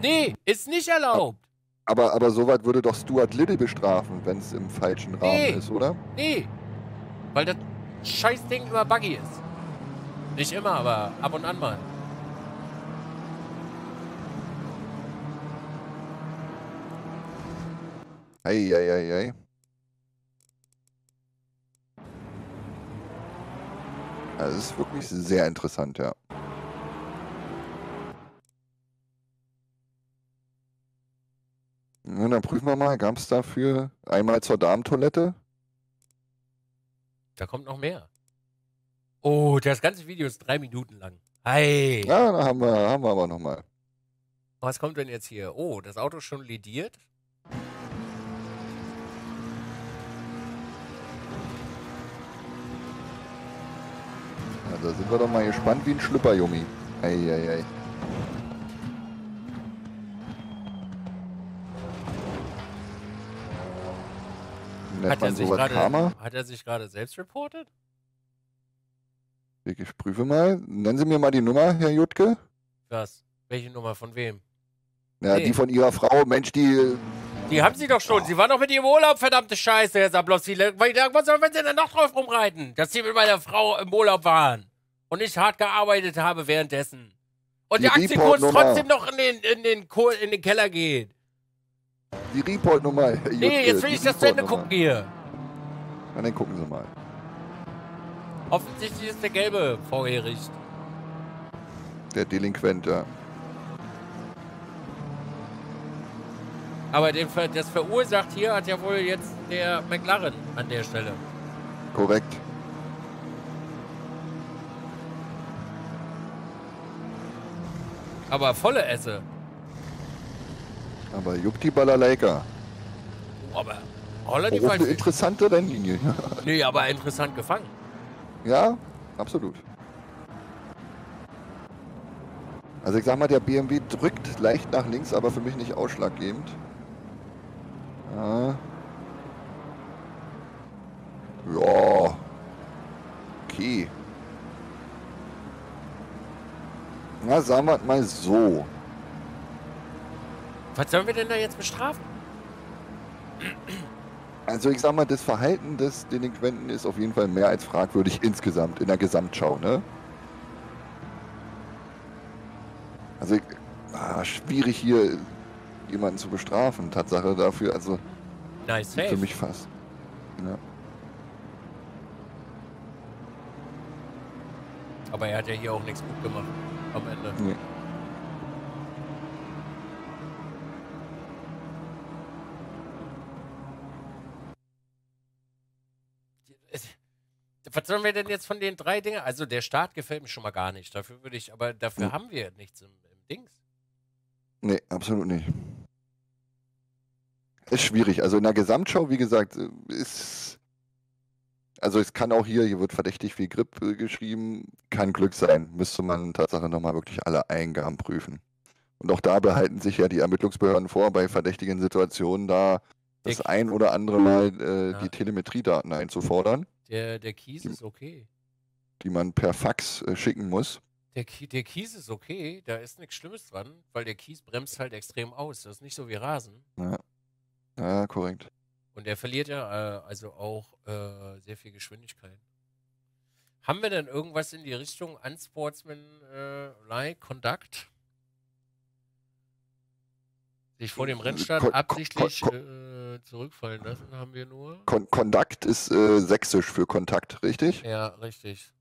Nee, ist nicht erlaubt. Aber soweit würde doch Stuart Little bestrafen, wenn es im falschen Rahmen ist, oder? Nee, weil das Scheißding immer buggy ist. Nicht immer, aber ab und an mal. Ei. Also es ist wirklich sehr interessant, ja. Und dann prüfen wir mal, gab es dafür einmal zur Darmtoilette? Da kommt noch mehr. Oh, das ganze Video ist 3 Minuten lang. Ei. Ja, da haben wir aber nochmal. Was kommt denn jetzt hier? Oh, das Auto ist schon lediert. Da sind wir doch mal gespannt wie ein Schlüpperjummi. Ei. Hat er sich gerade selbst reportet? Ich prüfe mal. Nennen Sie mir mal die Nummer, Herr Jutke. Was? Welche Nummer? Von wem? Ja, nee. Die von Ihrer Frau. Mensch, die... Die haben Sie doch schon. Oh. Sie waren doch mit Ihrem Urlaub, verdammte Scheiße, Herr Zapplowski. Was sollen Sie denn noch drauf rumreiten? Dass Sie mit meiner Frau im Urlaub waren. Und ich hart gearbeitet habe währenddessen. Und der Aktienkurs trotzdem noch in den Keller geht. Die Report-Nummer, Herr Jutke. Nee, jetzt will ich das zu Ende gucken hier. Na, dann gucken Sie mal. Offensichtlich ist der Gelbe vorherig. Der Delinquent, ja. Aber das verursacht hier hat ja wohl jetzt der McLaren an der Stelle. Korrekt. Aber volle Esse. Aber Juppti-Balalaika. Oh, aber Holland die falsche. Interessante Rennlinie. Nee, aber interessant gefangen. Ja, absolut. Also ich sag mal, der BMW drückt leicht nach links, aber für mich nicht ausschlaggebend. Ja. Ja. Okay. Na, sagen wir mal so. Was sollen wir denn da jetzt bestrafen? Also ich sag mal, das Verhalten des Delinquenten ist auf jeden Fall mehr als fragwürdig insgesamt, in der Gesamtschau, ne? Also schwierig hier jemanden zu bestrafen, Tatsache dafür, also nice für mich fast. Ja. Aber er hat ja hier auch nichts gut gemacht am Ende. Nee. Was sollen wir denn jetzt von den drei Dingen? Also der Start gefällt mir schon mal gar nicht. Dafür würde ich, aber dafür haben wir nichts im Dings. Nee, absolut nicht. Ist schwierig. Also in der Gesamtschau, wie gesagt, ist. Also es kann auch hier wird verdächtig viel Grip geschrieben. Kann Glück sein. Müsste man Tatsache nochmal wirklich alle Eingaben prüfen. Und auch da behalten sich ja die Ermittlungsbehörden vor, bei verdächtigen Situationen da das ein oder andere Mal die Telemetriedaten einzufordern. Der Kies ist okay. Die man per Fax schicken muss. Der Kies ist okay, da ist nichts Schlimmes dran, weil der Kies bremst halt extrem aus. Das ist nicht so wie Rasen. Ja, ja korrekt. Und er verliert ja also auch sehr viel Geschwindigkeit. Haben wir denn irgendwas in die Richtung Unsportsmanlike Conduct? Sich vor dem Rennstart absichtlich zurückfallen lassen, haben wir nur. Kontakt ist sächsisch für Kontakt, richtig? Ja, richtig.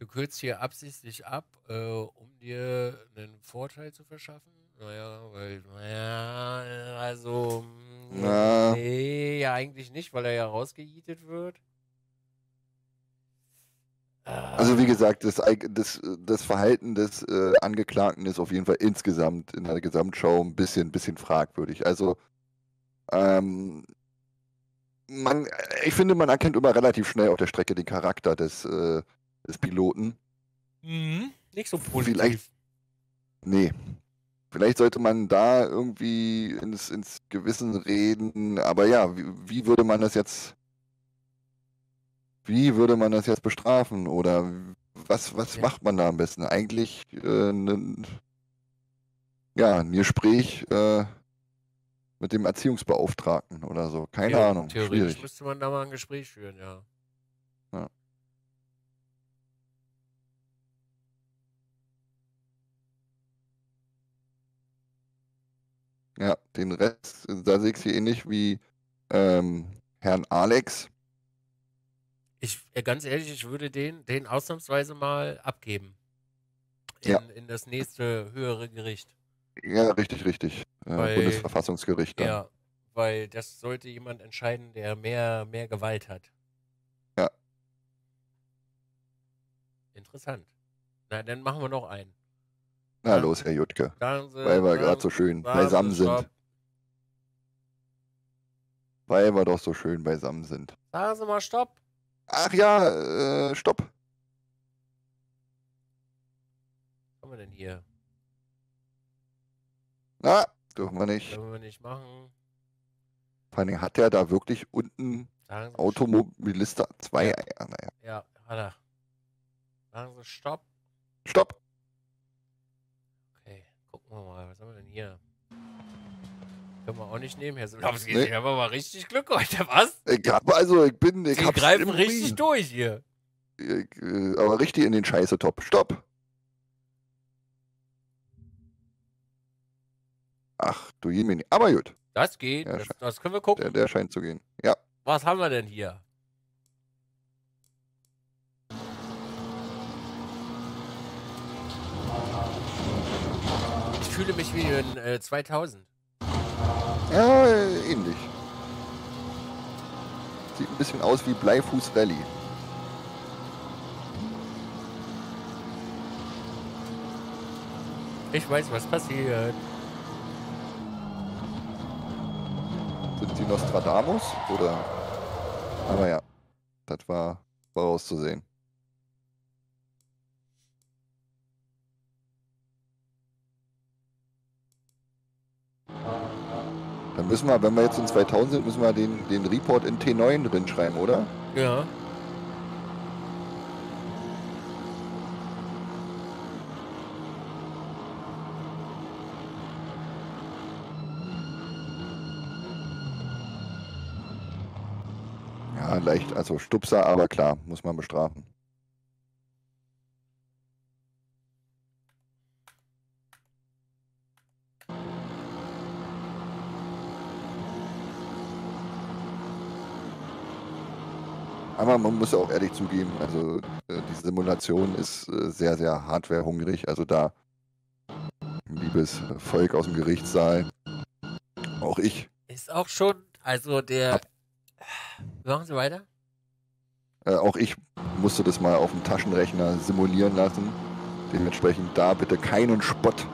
Du kürzt hier absichtlich ab, um dir einen Vorteil zu verschaffen. Naja, weil, naja, also, na. Nee, ja eigentlich nicht, weil er ja rausgejietet wird. Also wie gesagt, das Verhalten des Angeklagten ist auf jeden Fall insgesamt in der Gesamtschau ein bisschen fragwürdig. Also ich finde, man erkennt immer relativ schnell auf der Strecke den Charakter des Piloten. Mhm. Nicht so positiv. Vielleicht sollte man da irgendwie ins Gewissen reden. Aber ja, wie würde man das jetzt bestrafen? Oder was macht man da am besten? Eigentlich ein Gespräch mit dem Erziehungsbeauftragten oder so. Keine Ahnung. Theoretisch schwierig. Müsste man da mal ein Gespräch führen, ja. Ja. Ja, den Rest, da sehe ich sie ähnlich wie Herrn Alex. Ganz ehrlich, ich würde den ausnahmsweise mal abgeben. In das nächste höhere Gericht. Ja, richtig. Bundesverfassungsgericht. Dann. Ja, weil das sollte jemand entscheiden, der mehr Gewalt hat. Ja. Interessant. Na, dann machen wir noch einen. Na los, Herr Jutke. Weil wir gerade so schön beisammen sind. Weil wir doch so schön beisammen sind. Sagen Sie mal Stopp. Ach ja, Stopp. Was haben wir denn hier? Na, dürfen wir nicht. Dürfen wir nicht machen. Vor allem hat er da wirklich unten Automobilista 2. Ja, hat er. Sagen Sie Stopp. Stopp. Okay, gucken wir mal. Was haben wir denn hier? Können wir auch nicht nehmen, Herr Zapplowski. Nee. Ich habe aber richtig Glück heute, was? Ich hab also, ich Sie greifen richtig durch hier. Aber richtig in den Scheiße-Top. Stopp. Ach, du Jemini. Aber gut. Das geht. Das können wir gucken. Der scheint zu gehen. Ja. Was haben wir denn hier? Ich fühle mich wie in 2000. Ja, ähnlich. Sieht ein bisschen aus wie Bleifuß Rally. Ich weiß, was passiert. Sind die Nostradamus? Oder? Aber ja, das war vorauszusehen. Dann müssen wir, wenn wir jetzt in 2000 sind, müssen wir den Report in T9 drin schreiben, oder? Ja. Ja, leicht, also Stupser, aber klar, muss man bestrafen. Aber man muss auch ehrlich zugeben, also die Simulation ist sehr, sehr hardwarehungrig. Also da, liebes Volk aus dem Gerichtssaal, auch ich. Ist auch schon, also der... Machen Sie weiter? Auch ich musste das mal auf dem Taschenrechner simulieren lassen. Dementsprechend da bitte keinen Spott.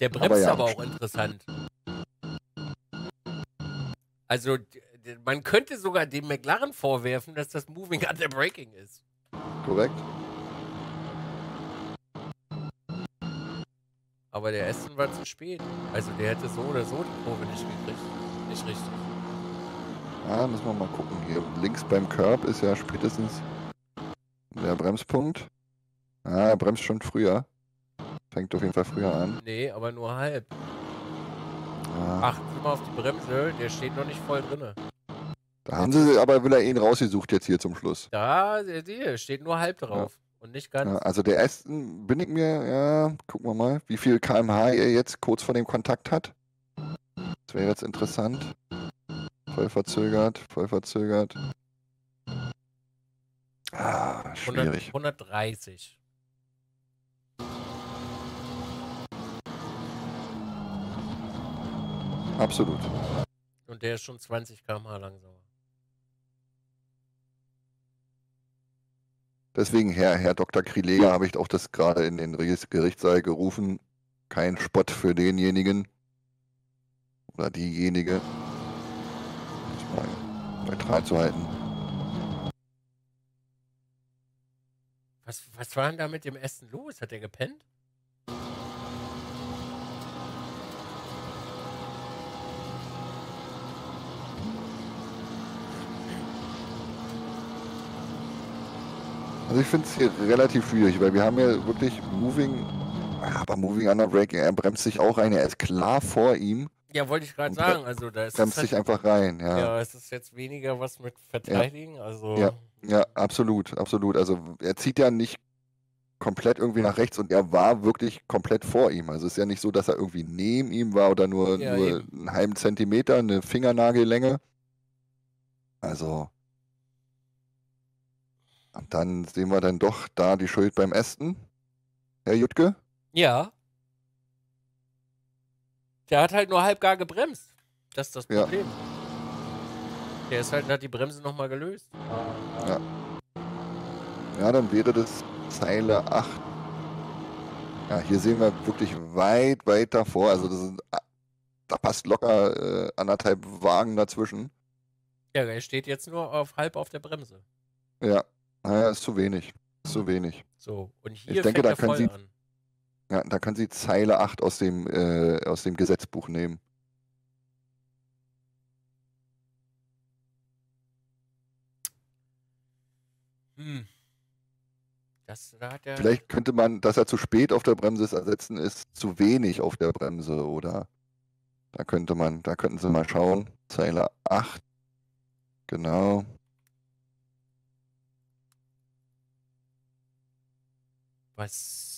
Der bremst aber auch interessant. Also... Man könnte sogar dem McLaren vorwerfen, dass das Moving under Braking ist. Korrekt. Aber der Aston war zu spät. Also der hätte so oder so die Kurve nicht gekriegt. Nicht richtig. Ja, müssen wir mal gucken. Hier links beim Curb ist ja spätestens der Bremspunkt. Ah, er bremst schon früher. Fängt auf jeden Fall früher an. Nee, aber nur halb. Ah. Achten Sie mal auf die Bremse, der steht noch nicht voll drinne. Da haben sie aber will er ihn rausgesucht jetzt hier zum Schluss. Da, der steht nur halb drauf und nicht ganz. Ja, also der Aston bin ich mir, ja, gucken wir mal, wie viel km/h er jetzt kurz vor dem Kontakt hat. Das wäre jetzt interessant. Voll verzögert, voll verzögert. Ah, schwierig. 130. Absolut. Und der ist schon 20 km/h langsamer. Deswegen, Herr Dr. Krileger, habe ich auch das gerade in den Gerichtssaal gerufen. Kein Spott für denjenigen. Oder diejenige. Ich mal neutral zu halten. Was war denn da mit dem Aston los? Hat der gepennt? Also ich finde es hier relativ schwierig, weil wir haben ja wirklich Moving, aber Moving under Braking, er bremst sich auch rein, er ist klar vor ihm. Ja, wollte ich gerade sagen, also da ist bremst sich einfach rein, ja. Ja, es ist jetzt weniger was mit Verteidigen, ja. Also... Ja. Ja, absolut, absolut, also er zieht ja nicht komplett irgendwie nach rechts und er war wirklich komplett vor ihm, also es ist ja nicht so, dass er irgendwie neben ihm war oder nur einen halben Zentimeter, eine Fingernagellänge, also... Und dann sehen wir dann doch da die Schuld beim Aston. Herr Juttke? Ja. Der hat halt nur halbgar gebremst. Das ist das Problem. Ja. Der ist halt, hat die Bremse nochmal gelöst. Ja. Ja, dann wäre das Zeile 8. Ja, hier sehen wir wirklich weit, weit davor. Also das ist, da passt locker anderthalb Wagen dazwischen. Ja, er steht jetzt nur auf halb auf der Bremse. Ja. Naja, ist zu wenig. Ist zu wenig. So, und hier ich denke, da kann sie an. Ja, da kann sie Zeile 8 aus dem Gesetzbuch nehmen. Hm. Vielleicht könnte man, dass er zu spät auf der Bremse ist, ersetzen ist zu wenig auf der Bremse, oder? Da könnte man, da könnten Sie mal schauen. Zeile 8. Genau. Was?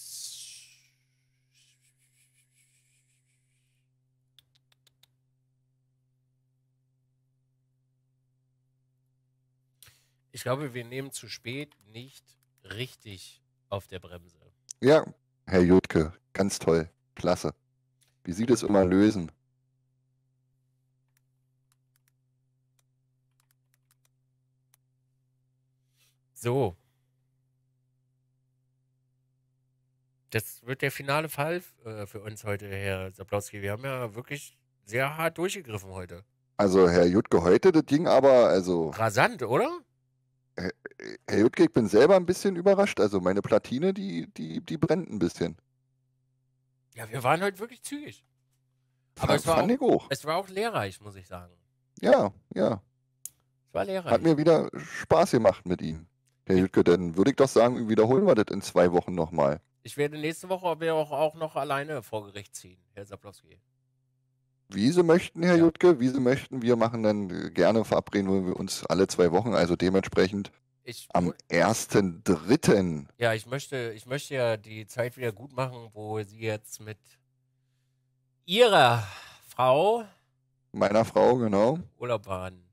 Ich glaube, wir nehmen zu spät nicht richtig auf der Bremse. Ja, Herr Jutke, ganz toll. Klasse. Wie Sie das immer lösen. So. Das wird der finale Fall für uns heute, Herr Zapplowski. Wir haben ja wirklich sehr hart durchgegriffen heute. Also, Herr Jutke, heute, das ging aber, also... Rasant, oder? Herr Jutke, ich bin selber ein bisschen überrascht. Also, meine Platine, die brennt ein bisschen. Ja, wir waren heute wirklich zügig. Aber ja, es war auch lehrreich, muss ich sagen. Ja, ja. Es war lehrreich. Hat mir wieder Spaß gemacht mit Ihnen. Herr Jutke, dann würde ich doch sagen, wiederholen wir das in 2 Wochen nochmal. Ich werde nächste Woche aber auch noch alleine vor Gericht ziehen, Herr Zapplowski. Wie Sie möchten, Herr Jutke, wie Sie möchten. Wir machen dann gerne, verabreden wir uns alle 2 Wochen, also dementsprechend am 1.3. Ja, ich möchte ja die Zeit wieder gut machen, wo Sie jetzt mit Ihrer Frau... Meiner Frau, genau. Urlaub waren.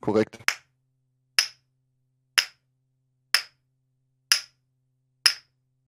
Korrekt.